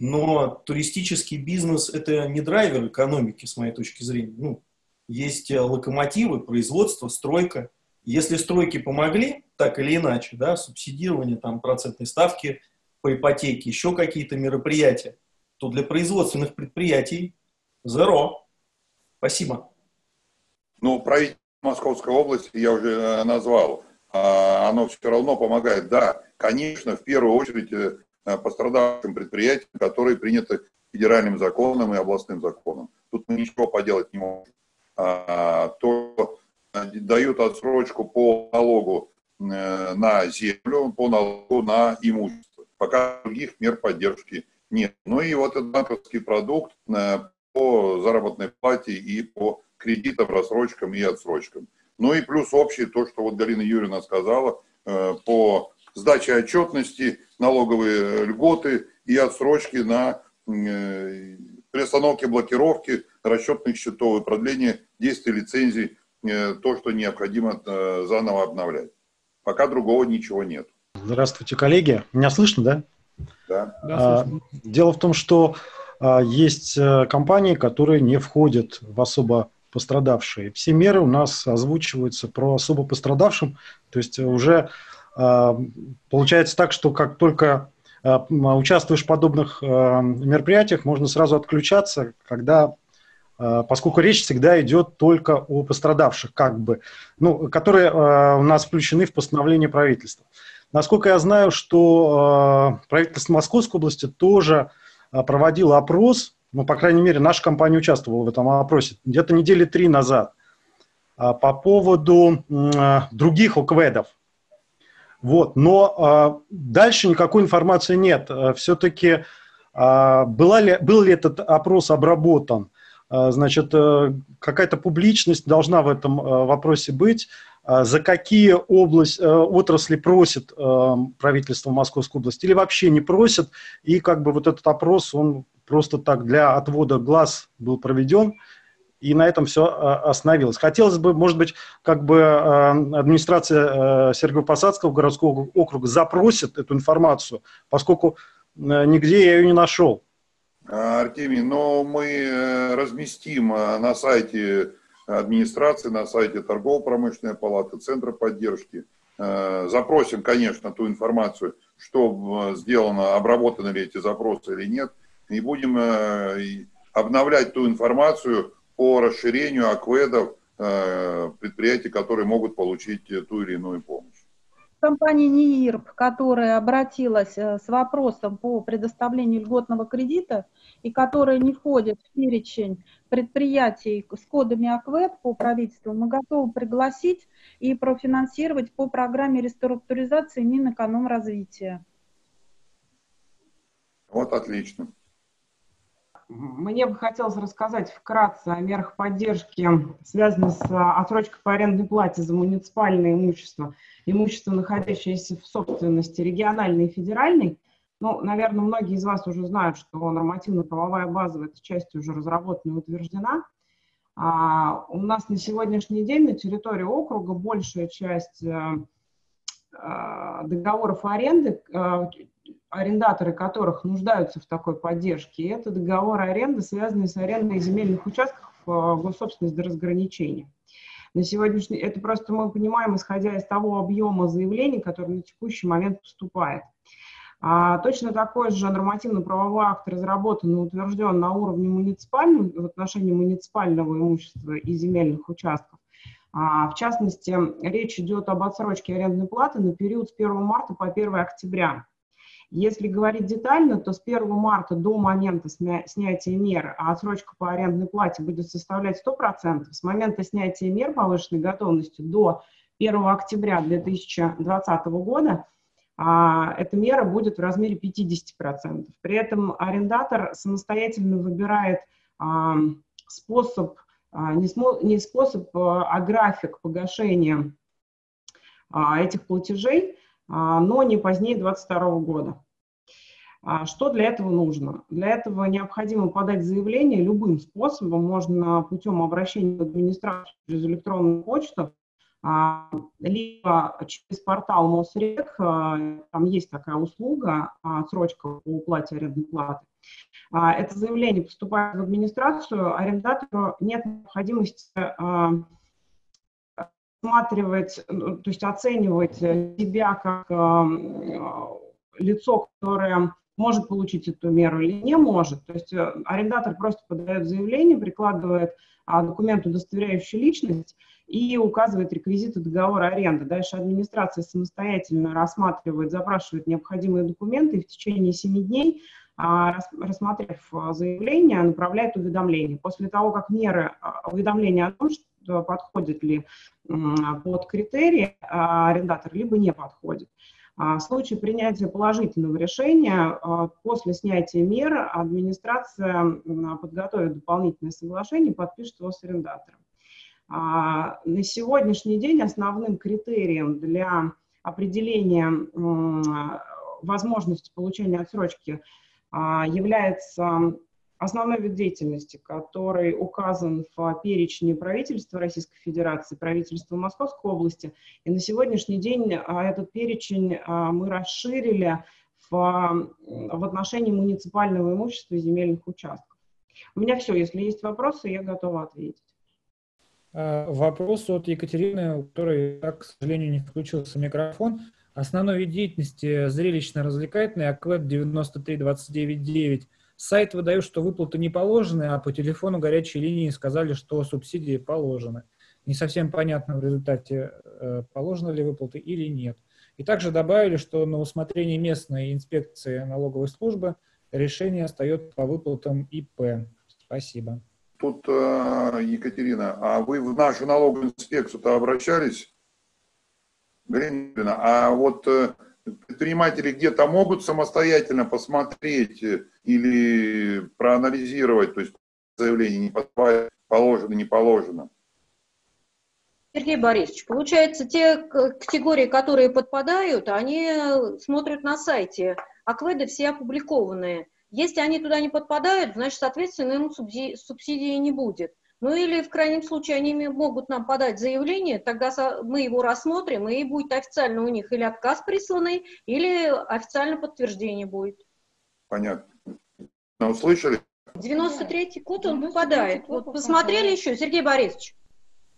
но туристический бизнес – это не драйвер экономики, с моей точки зрения. Ну, есть локомотивы, производство, стройка. Если стройки помогли, так или иначе, да, субсидирование, там, процентной ставки по ипотеке, еще какие-то мероприятия, то для производственных предприятий зеро. Спасибо. Ну, правительство Московской области я уже назвал. Оно все равно помогает. Да, конечно, в первую очередь пострадавшим предприятиям, которые приняты федеральным законом и областным законом. Тут мы ничего поделать не можем. То дают отсрочку по налогу на землю, по налогу на имущество. Пока других мер поддержки нет. Ну и вот этот банковский продукт по заработной плате и по кредитам, рассрочкам и отсрочкам. Ну и плюс общее то, что вот Галина Юрьевна сказала, по сдаче отчетности, налоговые льготы и отсрочки на приостановке блокировки расчетных счетов и продление действия лицензий, то, что необходимо заново обновлять. Пока другого ничего нет. Здравствуйте, коллеги. Меня слышно, да? Да. Да, слышно. Дело в том, что есть компании, которые не входят в особо пострадавшие. Все меры у нас озвучиваются про особо пострадавшим. То есть уже получается так, что как только участвуешь в подобных мероприятиях, можно сразу отключаться, когда... поскольку речь всегда идет только о пострадавших, как бы, ну, которые э, у нас включены в постановление правительства. Насколько я знаю, что э, правительство Московской области тоже э, проводило опрос, ну, по крайней мере, наша компания участвовала в этом опросе, где-то недели три назад, э, по поводу э, других ОКВЭДов. Вот, но э, дальше никакой информации нет. Все-таки э, была ли, был ли этот опрос обработан? Значит, какая-то публичность должна в этом вопросе быть. За какие область, отрасли просит правительство Московской области или вообще не просит? И как бы вот этот опрос, он просто так для отвода глаз был проведен, и на этом все остановилось. Хотелось бы, может быть, как бы администрация Сергиево-Посадского городского округа запросит эту информацию, поскольку нигде я ее не нашел. Артемий, но мы разместим на сайте администрации, на сайте торгово-промышленной палаты, центра поддержки. Запросим, конечно, ту информацию, что сделано, обработаны ли эти запросы или нет. И будем обновлять ту информацию по расширению ОКВЭДов предприятий, которые могут получить ту или иную помощь. Компания НИИРБ, которая обратилась с вопросом по предоставлению льготного кредита и которая не входит в перечень предприятий с кодами ОКВЭД по правительству, мы готовы пригласить и профинансировать по программе реструктуризации Минэкономразвития. Вот отлично. Мне бы хотелось рассказать вкратце о мерах поддержки, связанных с отсрочкой по арендной плате за муниципальное имущество, имущество, находящееся в собственности региональной и федеральной. Ну, наверное, многие из вас уже знают, что нормативно-правовая база в этой части уже разработана и утверждена. А у нас на сегодняшний день на территории округа большая часть договоров аренды, арендаторы которых нуждаются в такой поддержке, это договоры аренды, связанные с арендой земельных участков в госсобственность до разграничения. На сегодняшний это просто мы понимаем, исходя из того объема заявлений, который на текущий момент поступает. А, точно такой же нормативно-правовой акт разработан и утвержден на уровне муниципальном в отношении муниципального имущества и земельных участков. А, в частности, речь идет об отсрочке арендной платы на период с первого марта по первое октября. Если говорить детально, то с первого марта до момента снятия мер отсрочка по арендной плате будет составлять сто процентов. С момента снятия мер повышенной готовности до первого октября две тысячи двадцатого года а, эта мера будет в размере пятьдесят процентов. При этом арендатор самостоятельно выбирает а, способ, а, не, смо, не способ, а график погашения а, этих платежей, но не позднее две тысячи двадцать второго года. Что для этого нужно? Для этого необходимо подать заявление любым способом. Можно путем обращения в администрацию через электронную почту, либо через портал Мосрек, там есть такая услуга, отсрочка по уплате арендной платы. Это заявление поступает в администрацию, арендатору нет необходимости рассматривать, то есть оценивать себя как э, лицо, которое может получить эту меру или не может. То есть э, арендатор просто подает заявление, прикладывает э, документ, удостоверяющий личность, и указывает реквизиты договора аренды. Дальше администрация самостоятельно рассматривает, запрашивает необходимые документы, и в течение семи дней, э, рассмотрев заявление, направляет уведомление. После того, как меры, уведомление о том, что подходит ли под критерии арендатор, либо не подходит. В случае принятия положительного решения, после снятия мер администрация подготовит дополнительное соглашение и подпишет его с арендатором. На сегодняшний день основным критерием для определения возможности получения отсрочки является основной вид деятельности, который указан в перечне правительства Российской Федерации, правительства Московской области. И на сегодняшний день этот перечень мы расширили в, в отношении муниципального имущества и земельных участков. У меня все. Если есть вопросы, я готова ответить. Вопрос от Екатерины, у которой, к сожалению, не включился микрофон. Основной вид деятельности зрелищно-развлекательный, АКВЭД девяносто три двадцать девять девять. Сайт выдает, что выплаты не положены, а по телефону горячей линии сказали, что субсидии положены. Не совсем понятно в результате, положены ли выплаты или нет. И также добавили, что на усмотрение местной инспекции налоговой службы решение остается по выплатам ИП. Спасибо. Тут, Екатерина, а вы в нашу налоговую инспекцию-то обращались? Галина, а вот... предприниматели где-то могут самостоятельно посмотреть или проанализировать, то есть заявление не положено, не положено? Сергей Борисович, получается, те категории, которые подпадают, они смотрят на сайте. АКВЭДы все опубликованные. Если они туда не подпадают, значит, соответственно, им субсидии не будет. Ну или в крайнем случае они могут нам подать заявление, тогда мы его рассмотрим, и будет официально у них или отказ присланный, или официально подтверждение будет. Понятно. Услышали? девяносто третий год он выпадает. Вот посмотрели еще, Сергей Борисович?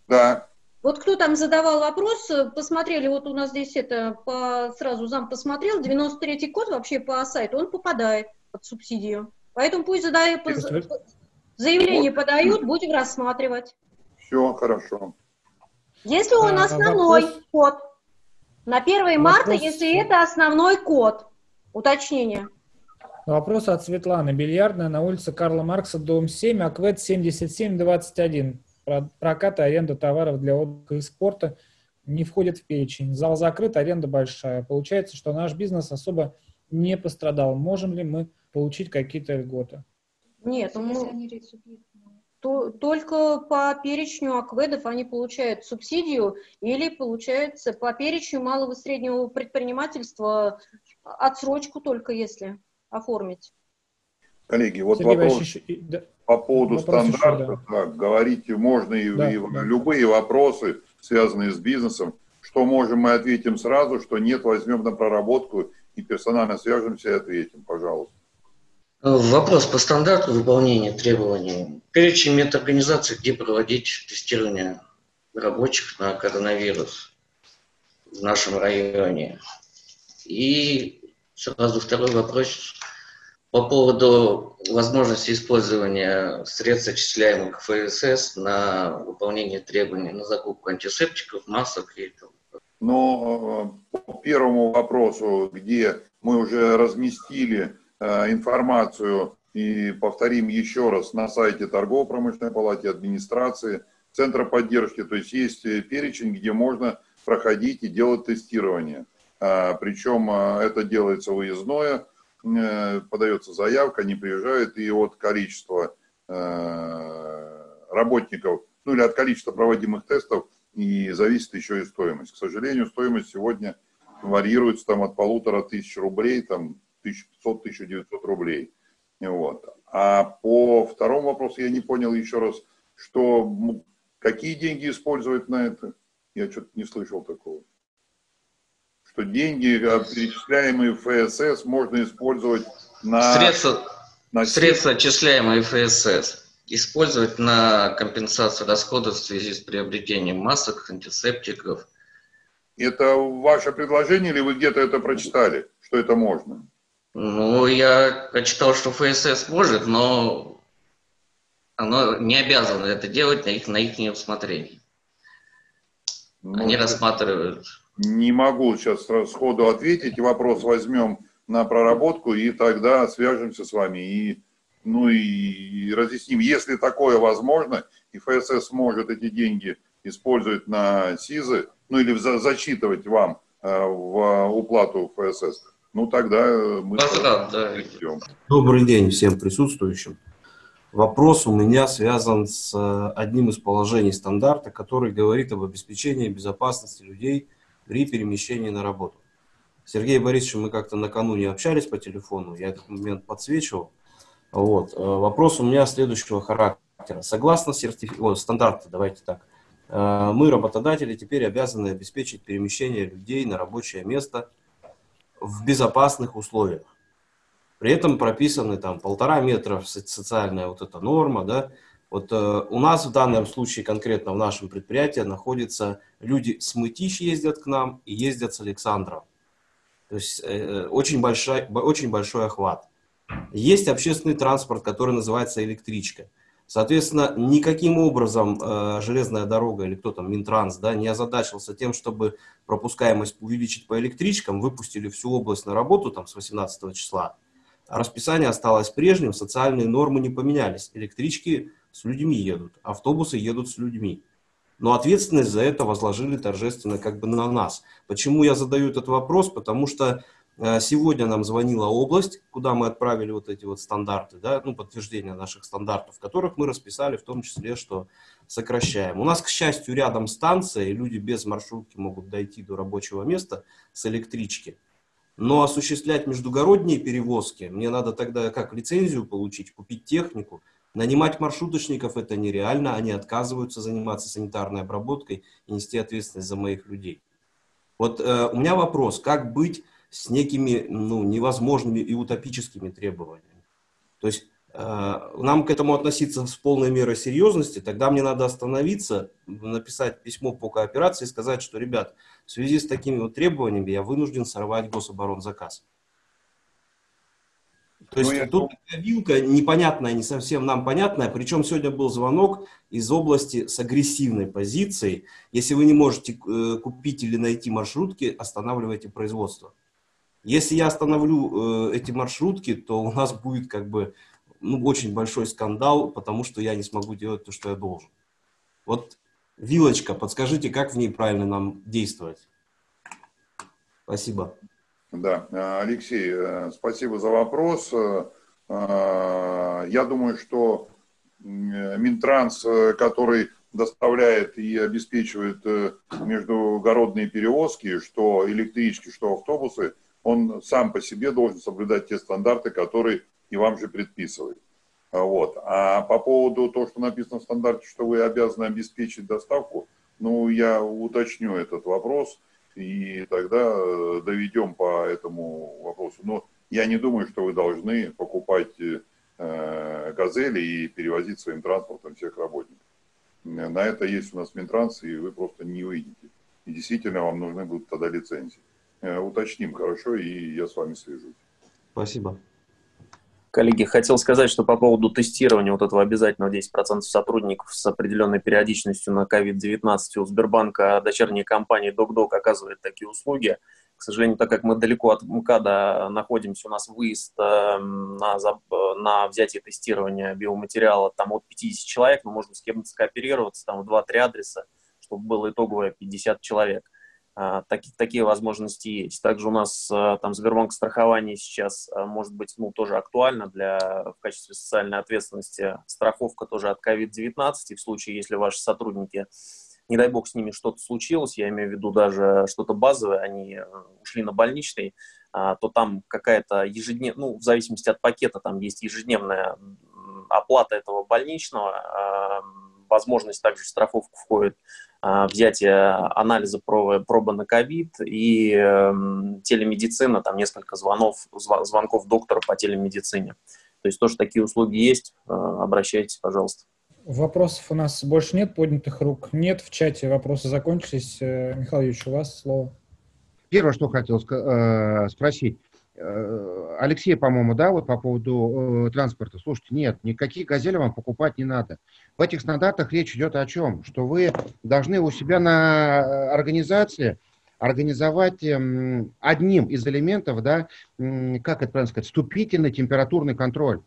Да. Вот кто там задавал вопрос, посмотрели, вот у нас здесь это, по, сразу зам посмотрел, девяносто третий год вообще по сайту, он попадает под субсидию. Поэтому пусть задает... Заявление вот подают, будем рассматривать. Все, хорошо. Если он основной а, вопрос... код, на первое марта, вопрос... если это основной код, уточнение. Вопрос от Светланы. Бильярдная на улице Карла Маркса, дом семь, АКВЭД семьдесят семь двадцать один. Прокат и аренда товаров для отдыха и спорта не входит в перечень. Зал закрыт, аренда большая. Получается, что наш бизнес особо не пострадал. Можем ли мы получить какие-то льготы? Нет, то, ну, они... то, только по перечню аквэдов они получают субсидию или, получается, по перечню малого и среднего предпринимательства отсрочку только если оформить. Коллеги, вот Сергей вопрос Васильевич, по поводу стандартов. Да. Да, говорите, можно и, да, и да. любые вопросы, связанные с бизнесом. Что можем, мы ответим сразу, что нет, возьмем на проработку и персонально свяжемся и ответим, пожалуйста. Вопрос по стандарту выполнения требований. Перечень мет организаций, где проводить тестирование рабочих на коронавирус в нашем районе. И сразу второй вопрос по поводу возможности использования средств, отчисляемых ФСС, на выполнение требований на закупку антисептиков, масок и так далее. Но по первому вопросу, где мы уже разместили э, информацию и повторим еще раз на сайте торгово-промышленной палаты, администрации, центра поддержки, то есть есть перечень, где можно проходить и делать тестирование. Э, причем э, это делается выездное. Подается заявка, они приезжают, и от количества э, работников, ну или от количества проводимых тестов, и зависит еще и стоимость. К сожалению, стоимость сегодня варьируется там от полутора тысяч рублей, там тысяча пятьсот — тысяча девятьсот рублей. Вот. А по второму вопросу я не понял еще раз, что какие деньги использовать на это? Я что-то не слышал такого. Что деньги, перечисляемые в ФСС, можно использовать на... Средства, на... средства, отчисляемые в ФСС, использовать на компенсацию расходов в связи с приобретением масок, антисептиков. Это ваше предложение или вы где-то это прочитали, что это можно? Ну, я прочитал, что ФСС может, но оно не обязано это делать на их, на их усмотрение. Ну, Они это... рассматривают... Не могу сейчас сходу ответить. Вопрос возьмем на проработку и тогда свяжемся с вами и, ну, и разъясним. Если такое возможно, и ФСС может эти деньги использовать на СИЗы, ну или за, зачитывать вам э, в уплату ФСС, ну тогда мы... Да, да. Добрый день всем присутствующим. Вопрос у меня связан с одним из положений стандарта, который говорит об обеспечении безопасности людей при перемещении на работу. Сергей Борисович, мы как-то накануне общались по телефону, я этот момент подсвечивал. Вот. Вопрос у меня следующего характера. Согласно сертиф... О, стандарту, давайте так, мы, работодатели, теперь обязаны обеспечить перемещение людей на рабочее место в безопасных условиях. При этом прописаны там полтора метра социальная вот эта норма, да. Вот э, у нас в данном случае, конкретно в нашем предприятии, находятся люди с Мытищ ездят к нам и ездят с Александром. То есть э, очень, большой, очень большой охват. Есть общественный транспорт, который называется электричка. Соответственно, никаким образом э, железная дорога или кто там, Минтранс, да, не озадачился тем, чтобы пропускаемость увеличить по электричкам, выпустили всю область на работу там, с восемнадцатого числа. А расписание осталось прежним, социальные нормы не поменялись. Электрички с людьми едут, автобусы едут с людьми. Но ответственность за это возложили торжественно как бы на нас. Почему я задаю этот вопрос? Потому что э, сегодня нам звонила область, куда мы отправили вот эти вот стандарты, да, ну, подтверждение наших стандартов, которых мы расписали в том числе, что сокращаем. У нас, к счастью, рядом станция, и люди без маршрутки могут дойти до рабочего места с электрички. Но осуществлять междугородние перевозки, мне надо тогда как лицензию получить, купить технику, нанимать маршруточников — это нереально, они отказываются заниматься санитарной обработкой и нести ответственность за моих людей. Вот э, у меня вопрос, как быть с некими ну, невозможными и утопическими требованиями? То есть э, нам к этому относиться с полной мерой серьезности, тогда мне надо остановиться, написать письмо по кооперации и сказать, что, ребят, в связи с такими вот требованиями я вынужден сорвать гособоронзаказ. То есть ну, тут я... вилка непонятная, не совсем нам понятная, причем сегодня был звонок из области с агрессивной позицией. Если вы не можете э, купить или найти маршрутки, останавливайте производство. Если я остановлю э, эти маршрутки, то у нас будет как бы ну, очень большой скандал, потому что я не смогу делать то, что я должен. Вот вилочка, подскажите, как в ней правильно нам действовать? Спасибо. Да, Алексей, спасибо за вопрос. Я думаю, что Минтранс, который доставляет и обеспечивает междугородные перевозки, что электрички, что автобусы, он сам по себе должен соблюдать те стандарты, которые и вам же предписывают. Вот. А по поводу того, что написано в стандарте, что вы обязаны обеспечить доставку, ну, я уточню этот вопрос, и тогда доведем по этому вопросу. Но я не думаю, что вы должны покупать э, газели и перевозить своим транспортом всех работников. На это есть у нас Минтранс, и вы просто не выйдете. И действительно вам нужны будут тогда лицензии. Э, уточним, хорошо, и я с вами свяжусь. Спасибо. Коллеги, хотел сказать, что по поводу тестирования вот этого обязательного десять процентов сотрудников с определенной периодичностью на ковид девятнадцать у Сбербанка дочерняя компания DocDoc оказывает такие услуги. К сожалению, так как мы далеко от МКАДа находимся, у нас выезд на, на взятие тестирования биоматериала там от пятидесяти человек, мы можем с кем-то скооперироваться, там в два-три адреса, чтобы было итоговое пятьдесят человек. Такие, такие возможности есть. Также у нас там Сбербанк страхование сейчас может быть, ну, тоже актуально для, в качестве социальной ответственности, страховка тоже от ковид девятнадцать, и в случае, если ваши сотрудники, не дай бог, с ними что-то случилось, я имею в виду даже что-то базовое, они ушли на больничный, то там какая-то ежедневная, ну, в зависимости от пакета, там есть ежедневная оплата этого больничного, возможность также в страховку входит взятие анализа пробы, пробы на ковид и э, телемедицина, там несколько звонов, звонков доктора по телемедицине. То есть тоже такие услуги есть, э, обращайтесь, пожалуйста. Вопросов у нас больше нет, поднятых рук нет, в чате вопросы закончились. Михайлович, у вас слово. Первое, что хотел э, спросить. Э, Алексей, по-моему, да, вот по поводу э, транспорта. Слушайте, нет, никакие газели вам покупать не надо. В этих стандартах речь идет о чем? Что вы должны у себя на организации организовать одним из элементов, да, как это правильно сказать, вступительный температурный контроль.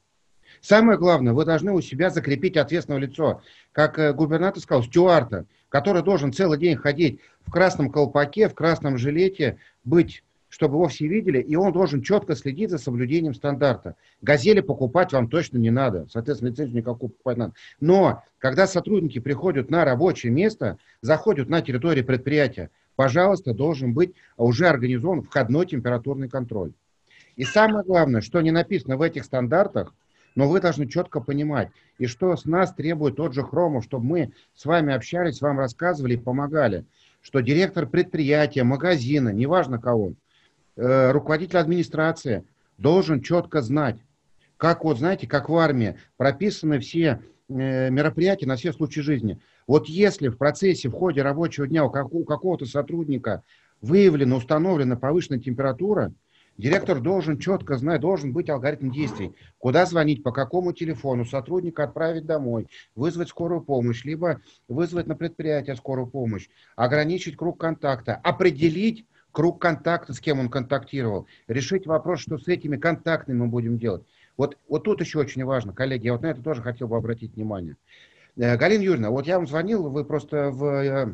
Самое главное, вы должны у себя закрепить ответственное лицо. Как губернатор сказал, стюарда, который должен целый день ходить в красном колпаке, в красном жилете, быть, чтобы его все видели, и он должен четко следить за соблюдением стандарта. Газели покупать вам точно не надо, соответственно, лицензию никакую покупать надо. Но когда сотрудники приходят на рабочее место, заходят на территорию предприятия, пожалуйста, должен быть уже организован входной температурный контроль. И самое главное, что не написано в этих стандартах, но вы должны четко понимать, и что с нас требует тот же Хромов, чтобы мы с вами общались, вам рассказывали и помогали, что директор предприятия, магазина, неважно кого, руководитель администрации должен четко знать, как вот, знаете, как в армии, прописаны все мероприятия на все случаи жизни. Вот если в процессе, в ходе рабочего дня у какого-то сотрудника выявлена, установлена повышенная температура, директор должен четко знать, должен быть алгоритм действий. Куда звонить, по какому телефону, сотрудника отправить домой, вызвать скорую помощь, либо вызвать на предприятие скорую помощь, ограничить круг контакта, определить круг контакта, с кем он контактировал, решить вопрос, что с этими контактами мы будем делать. Вот, вот тут еще очень важно, коллеги, я вот на это тоже хотел бы обратить внимание. Галина Юрьевна, вот я вам звонил, вы просто в,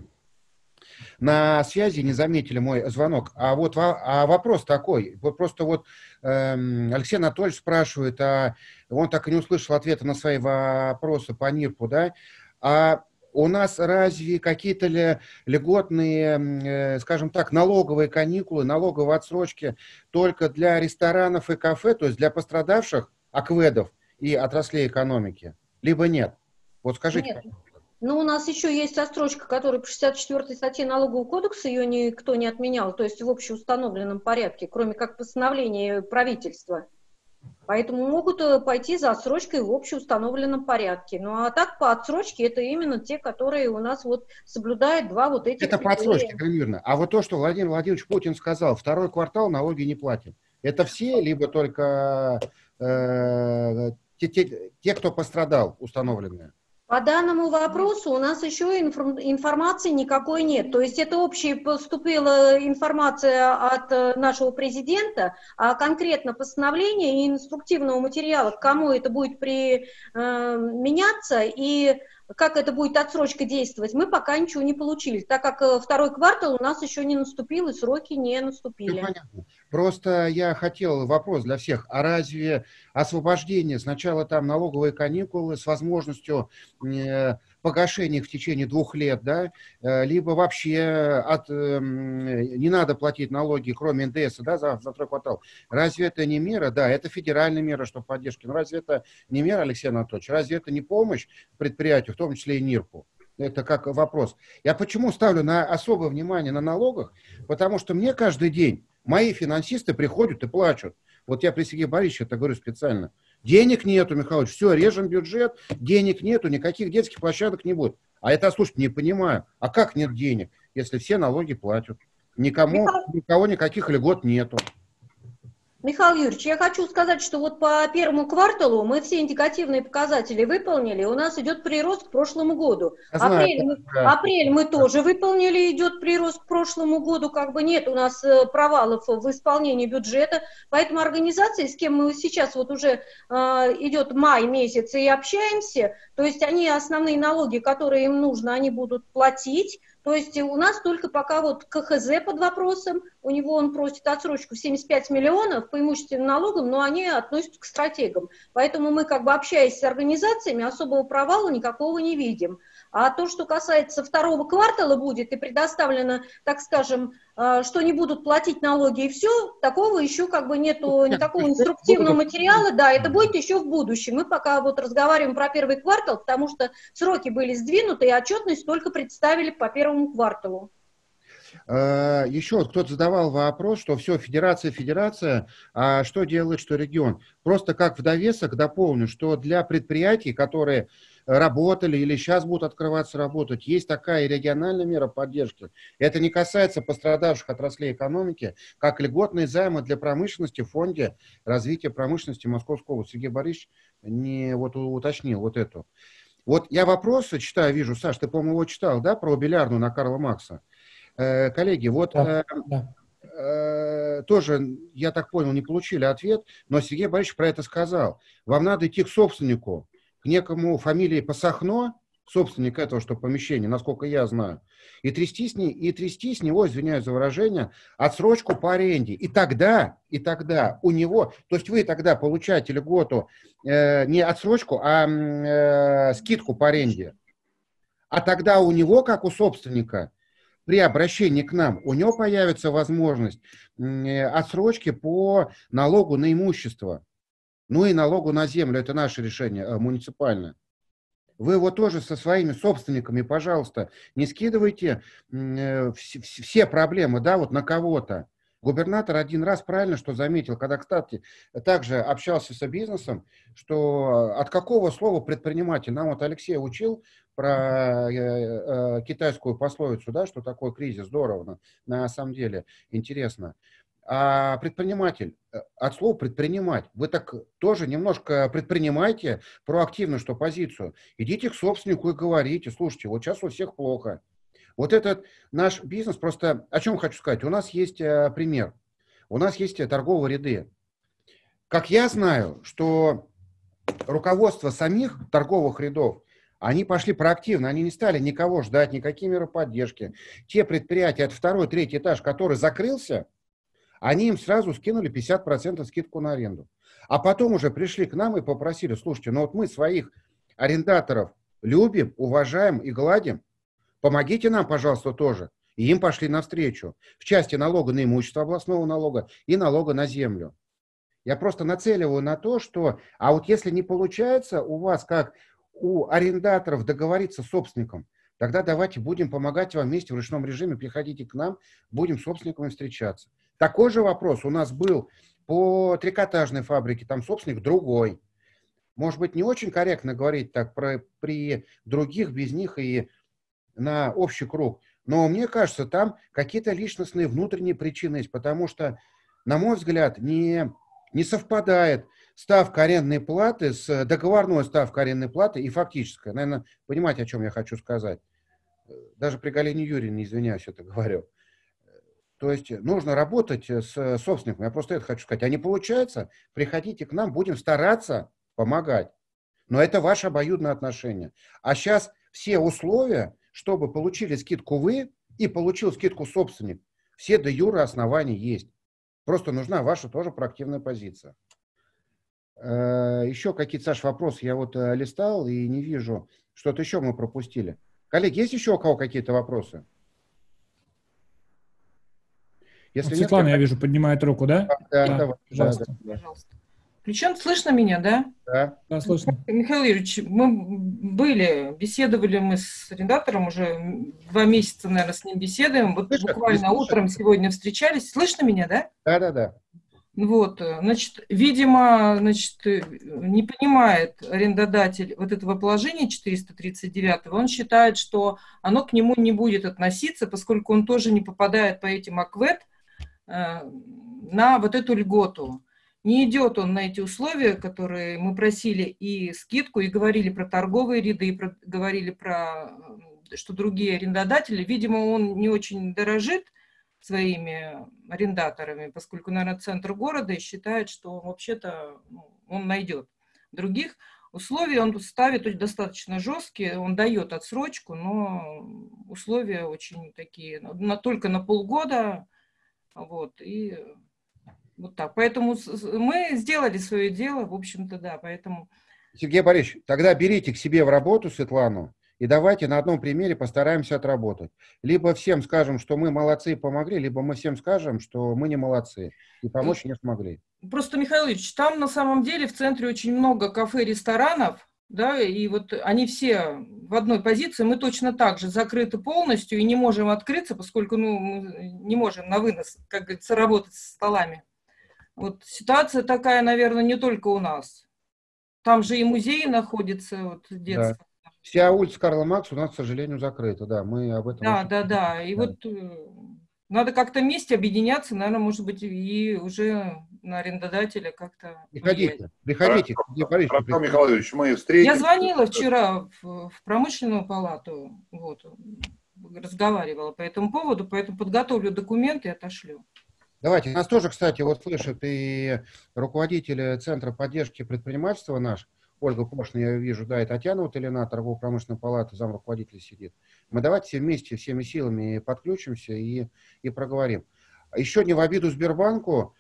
на связи не заметили мой звонок, а вот а вопрос такой, просто вот Алексей Анатольевич спрашивает, а он так и не услышал ответа на свои вопросы по НИРПу, да, а у нас разве какие-то льготные, скажем так, налоговые каникулы, налоговые отсрочки только для ресторанов и кафе, то есть для пострадавших акведов и отраслей экономики? Либо нет? Вот скажите. Нет. Ну, у нас еще есть отсрочка, которая по шестьдесят четвёртой статье Налогового кодекса, ее никто не отменял, то есть в общеустановленном порядке, кроме как постановления правительства. Поэтому могут пойти за отсрочкой в общеустановленном порядке. Ну а так по отсрочке это именно те, которые у нас вот соблюдают два вот этих... Это по отсрочке, верно. А вот то, что Владимир Владимирович Путин сказал, второй квартал налоги не платит. Это все, либо только э, те, те, те, кто пострадал, установленные? По данному вопросу у нас еще информации никакой нет. То есть это общая поступила информация от нашего президента, а конкретно постановление и инструктивного материала, к кому это будет применяться, и как это будет отсрочка действовать, мы пока ничего не получили, так как второй квартал у нас еще не наступил и сроки не наступили. Понятно. Просто я хотел вопрос для всех, а разве освобождение сначала там налоговые каникулы с возможностью э, погашения в течение двух лет, да, э, либо вообще от, э, не надо платить налоги, кроме эн дэ эса, да, за, за второй квартал, разве это не мера? Да, это федеральная мера, что поддержки, но разве это не мера, Алексей Анатольевич, разве это не помощь предприятию, в том числе и НИРПу? Это как вопрос. Я почему ставлю на особое внимание на налогах? Потому что мне каждый день мои финансисты приходят и плачут. Вот я при Сергее Борисовиче это говорю специально. Денег нету, Михайлович, все, режем бюджет, денег нету, никаких детских площадок не будет. А я это, слушайте, не понимаю. А как нет денег, если все налоги платят? Никому, никого никаких льгот нету. Михаил Юрьевич, я хочу сказать, что вот по первому кварталу мы все индикативные показатели выполнили, у нас идет прирост к прошлому году. Знаю, апрель, мы, да. апрель мы тоже выполнили, идет прирост к прошлому году, как бы нет у нас провалов в исполнении бюджета, поэтому организации, с кем мы сейчас вот уже э, идет май месяц и общаемся, то есть они основные налоги, которые им нужно, они будут платить. То есть у нас только пока вот ка ха зэ под вопросом, у него он просит отсрочку в семьдесят пять миллионов по имущественным налогам, но они относятся к стратегам. Поэтому мы, как бы общаясь с организациями, особого провала никакого не видим. А то, что касается второго квартала будет и предоставлено, так скажем, что не будут платить налоги и все, такого еще как бы нету никакого инструктивного материала, да, это будет еще в будущем. Мы пока вот разговариваем про первый квартал, потому что сроки были сдвинуты и отчетность только представили по первому кварталу. Еще кто-то задавал вопрос, что все, федерация, федерация, а что делает, что регион? Просто как в довесок дополню, что для предприятий, которые работали или сейчас будут открываться работать, есть такая региональная мера поддержки. Это не касается пострадавших отраслей экономики, как льготные займы для промышленности в фонде развития промышленности Московской области. Сергей Борисович не вот уточнил вот эту. Вот я вопросы читаю, вижу, Саш, ты, по-моему, его читал, да, про Белярну на Карла Маркса. Э, коллеги, вот да, э, да. Э, тоже, я так понял, не получили ответ, но Сергей Борисович про это сказал. Вам надо идти к собственнику, к некому фамилии Пасохно, собственник этого что помещения, насколько я знаю, и трясти с, ней, и трясти с него, извиняюсь за выражение, отсрочку по аренде. И тогда, и тогда у него, то есть вы тогда получаете льготу, э, не отсрочку, а э, скидку по аренде. А тогда у него, как у собственника, при обращении к нам, у него появится возможность э, отсрочки по налогу на имущество, ну и налогу на землю, это наше решение э, муниципальное. Вы его тоже со своими собственниками, пожалуйста, не скидывайте э, все, все проблемы, да, вот на кого-то. Губернатор один раз правильно что заметил, когда, кстати, также общался с бизнесом, что от какого слова предприниматель, нам вот Алексей учил про э, э, китайскую пословицу, да, что такое кризис, здорово, на самом деле, интересно. А предприниматель, от слова предпринимать, вы так тоже немножко предпринимайте проактивно что позицию. Идите к собственнику и говорите, слушайте, вот сейчас у всех плохо. Вот этот наш бизнес, просто о чем хочу сказать, у нас есть пример, у нас есть торговые ряды. Как я знаю, что руководство самих торговых рядов, они пошли проактивно, они не стали никого ждать, никакие меры поддержки. Те предприятия, это второй, третий этаж, который закрылся, они им сразу скинули пятьдесят процентов скидку на аренду. А потом уже пришли к нам и попросили, слушайте, ну вот мы своих арендаторов любим, уважаем и гладим, помогите нам, пожалуйста, тоже. И им пошли навстречу в части налога на имущество, областного налога и налога на землю. Я просто нацеливаю на то, что, а вот если не получается у вас, как у арендаторов, договориться с собственником, тогда давайте будем помогать вам вместе в ручном режиме, приходите к нам, будем с собственниками встречаться. Такой же вопрос у нас был по трикотажной фабрике, там собственник другой. Может быть, не очень корректно говорить так про, при других, без них и на общий круг, но мне кажется, там какие-то личностные внутренние причины есть, потому что, на мой взгляд, не, не совпадает ставка арендной платы с договорной ставкой арендной платы и фактической. Наверное, понимаете, о чем я хочу сказать. Даже при Галине Юрьевне, извиняюсь, это говорю. То есть нужно работать с собственником. Я просто это хочу сказать. А не получается, приходите к нам, будем стараться помогать. Но это ваше обоюдное отношение. А сейчас все условия, чтобы получили скидку вы и получил скидку собственник, все де юре основания есть. Просто нужна ваша тоже проактивная позиция. Еще какие-то, Саш, вопросы я вот листал и не вижу. Что-то еще мы пропустили. Коллеги, есть еще у кого какие-то вопросы? Если вот нет, Светлана, я вижу, поднимает руку, да? Да, да, давай, пожалуйста. Да, да. Пожалуйста. Причем слышно меня, да? Да, да, слышно. Михаил Юрьевич, мы были, беседовали мы с арендатором, уже два месяца, наверное, с ним беседуем. Вот слышно, буквально утром сегодня встречались. Слышно меня, да? Да, да, да. Вот, значит, видимо, значит, не понимает арендодатель вот этого положения четыреста тридцать девятого, он считает, что оно к нему не будет относиться, поскольку он тоже не попадает по этим АКВЭД э, на вот эту льготу. Не идет он на эти условия, которые мы просили и скидку, и говорили про торговые ряды, и про, говорили про, что другие арендодатели, видимо, он не очень дорожит своими арендаторами, поскольку, наверное, центр города, и считает, что вообще-то он найдет других. Условия он ставит достаточно жесткие, он дает отсрочку, но условия очень такие, на, только на полгода, вот, и вот так. Поэтому мы сделали свое дело, в общем-то, да, поэтому... Сергей Борисович, тогда берите к себе в работу Светлану, и давайте на одном примере постараемся отработать. Либо всем скажем, что мы молодцы и помогли, либо мы всем скажем, что мы не молодцы и помочь не смогли. Просто, Михаил Ильич, там на самом деле в центре очень много кафе, ресторанов, да, и вот они все в одной позиции. Мы точно так же закрыты полностью и не можем открыться, поскольку ну, мы не можем на вынос, как говорится, работать со столами. Вот ситуация такая, наверное, не только у нас. Там же и музей находится вот, с детства. Да. Вся улица Карла Маркса у нас, к сожалению, закрыта, да, мы об этом... Да, очень... да, да, и да. Вот надо как-то вместе объединяться, наверное, может быть, и уже на арендодателя как-то... Приходите, приходите. Артем Михайлович, мы встретимся. Я звонила вчера в, в промышленную палату, вот, разговаривала по этому поводу, поэтому подготовлю документы и отошлю. Давайте, нас тоже, кстати, вот слышит и руководитель Центра поддержки предпринимательства наш, Ольга Кошина, я вижу, да, и Татьяна Уталина, торгово-промышленная палата, замруководитель сидит. Мы давайте все вместе, всеми силами подключимся и, и проговорим. Еще не в обиду Сбербанку,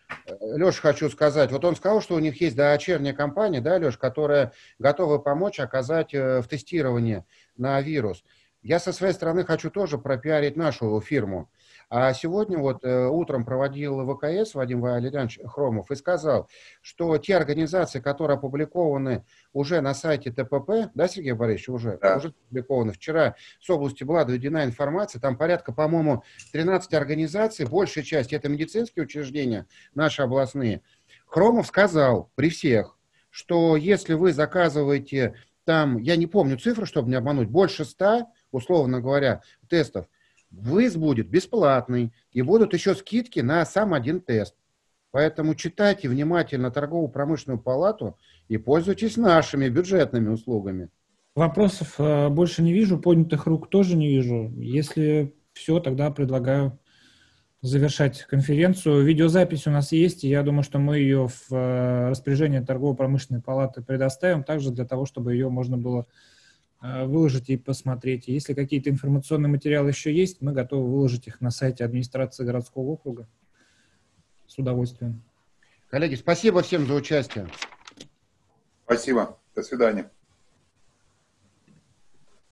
Леша, хочу сказать, вот он сказал, что у них есть дочерняя компания, да, Леша, которая готова помочь оказать в тестировании на вирус. Я со своей стороны хочу тоже пропиарить нашу фирму. А сегодня вот э, утром проводил ВКС Вадим Валерьянович Хромов и сказал, что те организации, которые опубликованы уже на сайте ТПП, да, Сергей Борисович, уже, да. уже опубликованы. Вчера с области была доведена информация, там порядка, по-моему, тринадцати организаций, большая часть это медицинские учреждения, наши областные. Хромов сказал при всех, что если вы заказываете там, я не помню цифры, чтобы не обмануть, больше ста, условно говоря, тестов, выз будет бесплатный, и будут еще скидки на сам один тест. Поэтому читайте внимательно торгово-промышленную палату и пользуйтесь нашими бюджетными услугами. Вопросов больше не вижу, поднятых рук тоже не вижу. Если все, тогда предлагаю завершать конференцию. Видеозапись у нас есть, и я думаю, что мы ее в распоряжение торгово-промышленной палаты предоставим, также для того, чтобы ее можно было выложить и посмотреть. Если какие-то информационные материалы еще есть, мы готовы выложить их на сайте администрации городского округа. С удовольствием. Коллеги, спасибо всем за участие. Спасибо. До свидания.